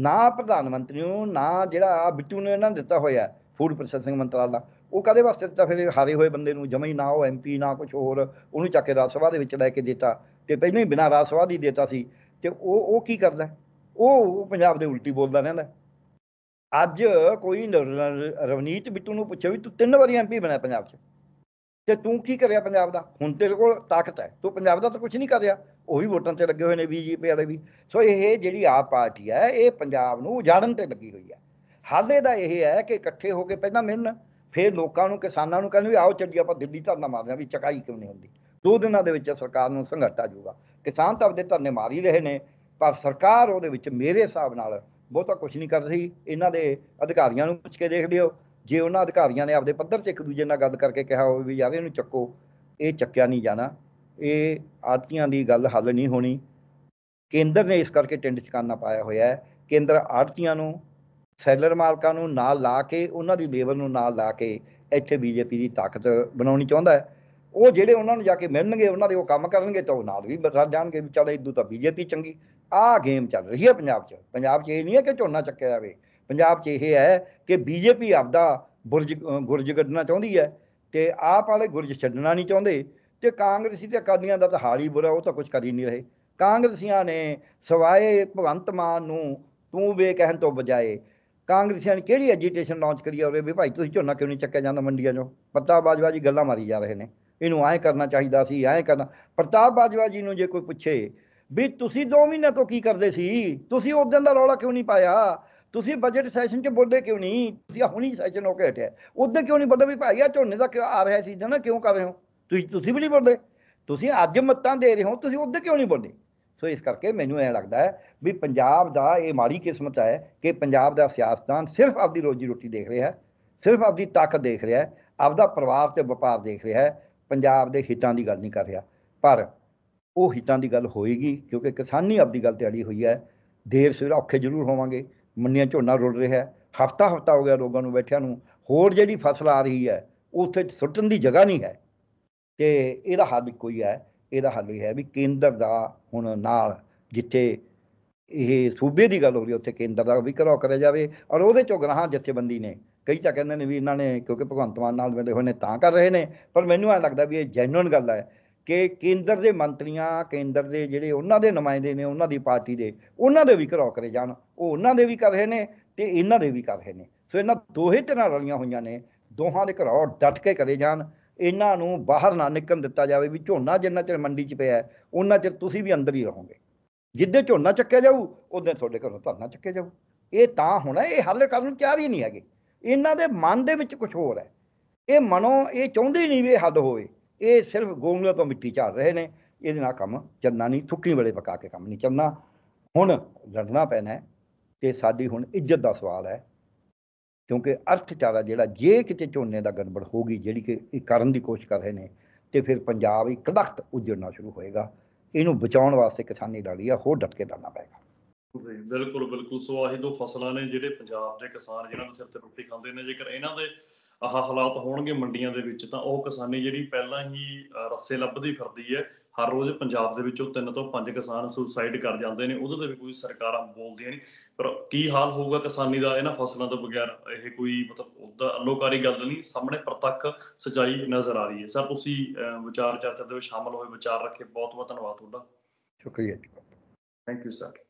ਨਾ ਪ੍ਰਧਾਨ ਮੰਤਰੀ ਨੂੰ, ਨਾ ਜਿਹੜਾ ਬਿੱਟੂ ਨੇ ਇਹਨਾਂ ਨੂੰ ਦਿੱਤਾ ਹੋਇਆ ਫੂਡ ਪ੍ਰੋਸੈਸਿੰਗ ਮੰਤਰਾਲਾ, ਉਹ ਕਾਹਦੇ ਵਾਸਤੇ ਦਿੱਤਾ ਫਿਰ ਹਾਰੇ ਹੋਏ ਬੰਦੇ ਨੂੰ, ਜਮਾ ਹੀ ਨਾ ਉਹ ਐਮ ਪੀ ਨਾ ਕੁਛ ਹੋਰ, ਉਹਨੂੰ ਚੱਕ ਕੇ ਰਾਜ ਸਭਾ ਦੇ ਵਿੱਚ ਲੈ ਕੇ ਦਿੱਤਾ, ਅਤੇ ਪਹਿਲਾਂ ਹੀ ਬਿਨਾਂ ਰਾਜ ਸਭਾ ਦੀ ਦਿੱਤਾ ਸੀ। ਅਤੇ ਉਹ ਉਹ ਕੀ ਕਰਦਾ, ਉਹ ਪੰਜਾਬ ਦੇ ਉਲਟੀ ਬੋਲਦਾ ਰਹਿੰਦਾ। ਅੱਜ ਕੋਈ ਰਵਨੀਤ ਬਿੱਟੂ ਨੂੰ ਪੁੱਛਿਆ ਵੀ ਤੂੰ ਤਿੰਨ ਵਾਰੀ ਐਮ ਪੀ ਬਣਿਆ ਪੰਜਾਬ 'ਚ, ਅਤੇ ਤੂੰ ਕੀ ਕਰਿਆ ਪੰਜਾਬ ਦਾ, ਹੁਣ ਤੇਰੇ ਕੋਲ ਤਾਕਤ ਹੈ, ਤੂੰ ਪੰਜਾਬ ਦਾ ਤਾਂ ਕੁਛ ਨਹੀਂ ਕਰ ਰਿਹਾ। ਉਹ ਵੀ ਵੋਟਾਂ 'ਤੇ ਲੱਗੇ ਹੋਏ ਨੇ ਬੀ ਜੇ ਪੀ ਵਾਲੇ ਵੀ। ਸੋ ਇਹ ਜਿਹੜੀ ਆਪ ਪਾਰਟੀ ਹੈ ਇਹ ਪੰਜਾਬ ਨੂੰ ਉਜਾੜਨ 'ਤੇ ਲੱਗੀ ਹੋਈ ਹੈ। ਹਾਲੇ ਦਾ ਇਹ ਹੈ ਕਿ ਇਕੱਠੇ ਹੋ ਕੇ ਪਹਿਲਾਂ ਮਿਲਣ, ਫਿਰ ਲੋਕਾਂ ਨੂੰ ਕਿਸਾਨਾਂ ਨੂੰ ਕਹਿੰਦੇ ਵੀ ਆਓ ਚੱਲੀਏ ਆਪਾਂ ਦਿੱਲੀ ਧਰਨਾ ਮਾਰਦੇ ਹਾਂ, ਵੀ ਚਕਾਈ ਕਿਉਂ ਨਹੀਂ ਹੁੰਦੀ। ਦੋ ਦਿਨਾਂ ਦੇ ਵਿੱਚ ਸਰਕਾਰ ਨੂੰ ਸੰਘਰਸ਼ ਆ ਜਾਊਗਾ। ਕਿਸਾਨ ਤਾਂ ਆਪਦੇ ਧਰਨੇ ਮਾਰ ਹੀ ਰਹੇ ਨੇ, ਪਰ ਸਰਕਾਰ ਉਹਦੇ ਵਿੱਚ ਮੇਰੇ ਹਿਸਾਬ ਨਾਲ ਬਹੁਤਾ ਕੁਛ ਨਹੀਂ ਕਰ ਰਹੀ। ਇਹਨਾਂ ਦੇ ਅਧਿਕਾਰੀਆਂ ਨੂੰ ਪੁੱਛ ਕੇ ਦੇਖ ਲਿਓ, ਜੇ ਉਹਨਾਂ ਅਧਿਕਾਰੀਆਂ ਨੇ ਆਪਦੇ ਪੱਧਰ 'ਚ ਇੱਕ ਦੂਜੇ ਨਾਲ ਗੱਲ ਕਰਕੇ ਕਿਹਾ ਹੋਵੇ ਵੀ ਯਾਰ ਇਹਨੂੰ ਚੱਕੋ, ਇਹ ਚੱਕਿਆ ਨਹੀਂ ਜਾਣਾ। ਇਹ ਆੜ੍ਹਤੀਆਂ ਦੀ ਗੱਲ ਹੱਲ ਨਹੀਂ ਹੋਣੀ। ਕੇਂਦਰ ਨੇ ਇਸ ਕਰਕੇ ਟਿੰਡ ਚਕਾਨਾ ਪਾਇਆ ਹੋਇਆ, ਕੇਂਦਰ ਆੜ੍ਹਤੀਆਂ ਨੂੰ, ਸੈਲਰ ਮਾਲਕਾਂ ਨੂੰ ਨਾਲ ਲਾ ਕੇ, ਉਹਨਾਂ ਦੀ ਲੇਬਰ ਨੂੰ ਨਾਲ ਲਾ ਕੇ ਇੱਥੇ ਬੀ ਜੇ ਪੀ ਦੀ ਤਾਕਤ ਬਣਾਉਣੀ ਚਾਹੁੰਦਾ ਹੈ। ਉਹ ਜਿਹੜੇ ਉਹਨਾਂ ਨੂੰ ਜਾ ਕੇ ਮਿਲਣਗੇ, ਉਹਨਾਂ ਦੇ ਉਹ ਕੰਮ ਕਰਨਗੇ ਤਾਂ ਉਹ ਨਾਲ ਵੀ ਰਲ ਜਾਣਗੇ ਵੀ ਚੱਲ ਇਦੋਂ ਤਾਂ ਬੀ ਜੇ ਪੀ ਚੰਗੀ। ਆਹ ਗੇਮ ਚੱਲ ਰਹੀ ਹੈ ਪੰਜਾਬ 'ਚ। ਪੰਜਾਬ 'ਚ ਇਹ ਨਹੀਂ ਹੈ ਕਿ ਝੋਨਾ ਚੱਕਿਆ ਜਾਵੇ, ਪੰਜਾਬ 'ਚ ਇਹ ਹੈ ਕਿ ਬੀ ਜੇ ਪੀ ਆਪਦਾ ਬੁਰਜ ਗੁਰਜ ਕੱਢਣਾ ਚਾਹੁੰਦੀ ਹੈ। ਤੇ आप वाले गुरज छड्डना नहीं चाहते। तो कांग्रेसी ते अकालियां दा तां हाल ही बुरा, वो तो कुछ कर ही नहीं रहे। कांग्रसियों ने सवाए भगवंत मान नूं तूं वे कहण तो बजाए कांग्रसियों ने किहड़ी एजीटेशन लॉन्च करी होवे भी भाई तुसीं झोना क्यों नहीं चक्किया जांदा मंडियां चों। प्रताप बाजवा जी गल्लां मारी जा रहे ने, इहनूं ऐ करना चाहीदा सी, ऐ करना। प्रताप बाजवा जी नूं जे कोई पुछे भी तुसीं दो महीने तो की करदे सी, तुसीं उस दिन दा रौला क्यों नहीं पाया, तुसीं बजट सैशन 'च बोले क्यों नहीं, तुसीं हुण ही सैशन होकर हटिया उद्दे क्यों नहीं बोले भी भाई आ झोने का क्यों आ रहा सीजन क्यों कर रहे हो, तुसीं तुसीं भी नहीं बोले, तुसीं अज मत्तां दे रहे हो, तुसीं उद्दे क्यों नहीं बोले। सो इस करके मैनूं ऐ लगदा है भी पंजाब दा इह माड़ी किस्मत है कि पंजाब दा सियासतदान सिर्फ आपदी रोजी रोटी देख रहा है, सिर्फ आपदी ताकत देख रहा है, आपदा परिवार ते व्यापार देख रहा है, पंजाब दे हितां दी गल नहीं कर रहा। पर ਉਹ ਹਿੱਤਾਂ ਦੀ ਗੱਲ ਹੋਏਗੀ ਕਿਉਂਕਿ ਕਿਸਾਨੀ ਆਪਦੀ ਗੱਲ ਤੇ ਅੜੀ ਹੋਈ ਹੈ। ਦੇਰ ਸਵੇਰ ਔਖੇ ਜ਼ਰੂਰ ਹੋਵਾਂਗੇ, ਮੰਡੀਆਂ ਝੋਨਾ ਰੁੜ ਰਿਹਾ, ਹਫਤਾ ਹਫਤਾ ਹੋ ਗਿਆ ਲੋਕਾਂ ਨੂੰ ਬੈਠਿਆਂ ਨੂੰ। ਹੋਰ ਜਿਹੜੀ ਫਸਲ ਆ ਰਹੀ ਹੈ ਉੱਥੇ ਸੁੱਟਣ ਦੀ ਜਗ੍ਹਾ ਨਹੀਂ ਹੈ। ਤੇ ਇਹਦਾ ਹੱਲ ਕੋਈ ਹੈ, ਇਹਦਾ ਹੱਲ ਇਹ ਹੈ ਵੀ ਕੇਂਦਰ ਦਾ ਹੁਣ ਨਾਲ ਜਿੱਥੇ ਇਹ ਸੂਬੇ ਦੀ ਗੱਲ ਹੋ ਰਹੀ ਉੱਥੇ ਕੇਂਦਰ ਦਾ ਵੀ ਘਰੋ ਕਰਿਆ ਜਾਵੇ। ਔਰ ਉਹਦੇ ਚੋਂ ਗ੍ਰਾਹਾਂ ਜਥੇਬੰਦੀ ਨੇ ਕਈ ਤਾਂ ਕਹਿੰਦੇ ਨੇ ਵੀ ਇਹਨਾਂ ਨੇ ਕਿਉਂਕਿ ਭਗਵੰਤ ਮਾਨ ਨਾਲ ਮਿਲੇ ਹੋਏ ਨੇ ਤਾਂ ਕਰ ਰਹੇ ਨੇ, ਪਰ ਮੈਨੂੰ ਐਂ ਲੱਗਦਾ ਵੀ ਇਹ ਜੈਨੂਇਨ ਗੱਲ ਹੈ कि केंद्र के मंत्रियां केंद्र के जोड़े उन्होंने नुमाइंदे ने उन्होंने पार्टी के उन्होंने भी घरों करे जाए, उन्होंने भी कर रहे हैं तो इन्हों के भी कर रहे हैं। सो इन्हों दोहे धिरां रलियां हुई ने, दोहां दे घरों डट के करे जान, इन्हां नूं बाहर ना निकल दिता जाए भी झोना जिन्ना चिर मंडी च पिया उन्ना चिर तुसीं भी अंदर ही रहोगे। जिद्दे झोना चक्या जाऊ उद्दे तुहाडे घरों धरना चक्या जाऊ। ये तां होना, ये हल करन नूं तैयार ही नहीं हैगे। इन्हां दे मन दे विच कुछ होर है, ये मनो ये चाहुंदे ही नहीं भी हल होवे, ये सिर्फ गोंगलों तो मिट्टी झाड़ रहे हैं। ये काम चलना नहीं, थुक्की वेले पका के काम नहीं चलना। हुण लड़ना पैना है तो साड़ी हुण इज्जत का सवाल है क्योंकि अर्थचारा जिहड़ा जे किते झोने का गड़बड़ होगी जिहड़ी कि करन दी कोशिश कर रहे हैं तो फिर पंजाब एक दख्त उजड़ना शुरू होएगा। इहनूं बचाउण वास्ते किसानी लड़ी है, होर डट के लड़ना पएगा। बिल्कुल बिल्कुल। सो आही दो फसलां ने जिहड़े पंजाब दे किसान जिन्हां दे सिर ते रोटी खांदे ने, जेकर इन्हां दे ਆਹ ਹਾਲਾਤ ਹੋਣਗੇ ਮੰਡੀਆਂ ਦੇ ਵਿੱਚ ਤਾਂ ਉਹ ਕਿਸਾਨੀ ਜਿਹੜੀ ਪਹਿਲਾਂ ਹੀ ਰੱਸੇ ਲੱਭਦੀ ਫਿਰਦੀ ਹੈ। ਹਰ ਰੋਜ਼ ਪੰਜਾਬ ਦੇ ਵਿੱਚੋਂ ਤਿੰਨ ਤੋਂ ਪੰਜ ਕਿਸਾਨ ਸੁਸਾਈਡ ਕਰ ਜਾਂਦੇ ਨੇ, ਉਹਦੇ ਤੇ ਵੀ ਕੋਈ ਸਰਕਾਰਾਂ ਬੋਲਦੀਆਂ ਨਹੀਂ। ਪਰ ਕੀ ਹਾਲ ਹੋਊਗਾ ਕਿਸਾਨੀ ਦਾ ਇਹਨਾਂ ਫਸਲਾਂ ਤੋਂ ਬਗੈਰ, ਇਹ ਕੋਈ ਮਤਲਬ ਉਹਦਾ ਅਲੋਕਾਰੀ ਗੱਲ ਨਹੀਂ, ਸਾਹਮਣੇ ਪ੍ਰਤੱਖ ਸੱਚਾਈ ਨਜ਼ਰ ਆ ਰਹੀ ਹੈ। ਸਰ ਤੁਸੀਂ ਵਿਚਾਰ ਚਰਚਾ ਦੇ ਵਿੱਚ ਸ਼ਾਮਲ ਹੋਏ, ਵਿਚਾਰ ਰੱਖੇ, ਬਹੁਤ ਬਹੁਤ ਧੰਨਵਾਦ ਤੁਹਾਡਾ। ਸ਼ੁਕਰੀਆ ਜੀ, ਥੈਂਕ ਯੂ ਸਰ।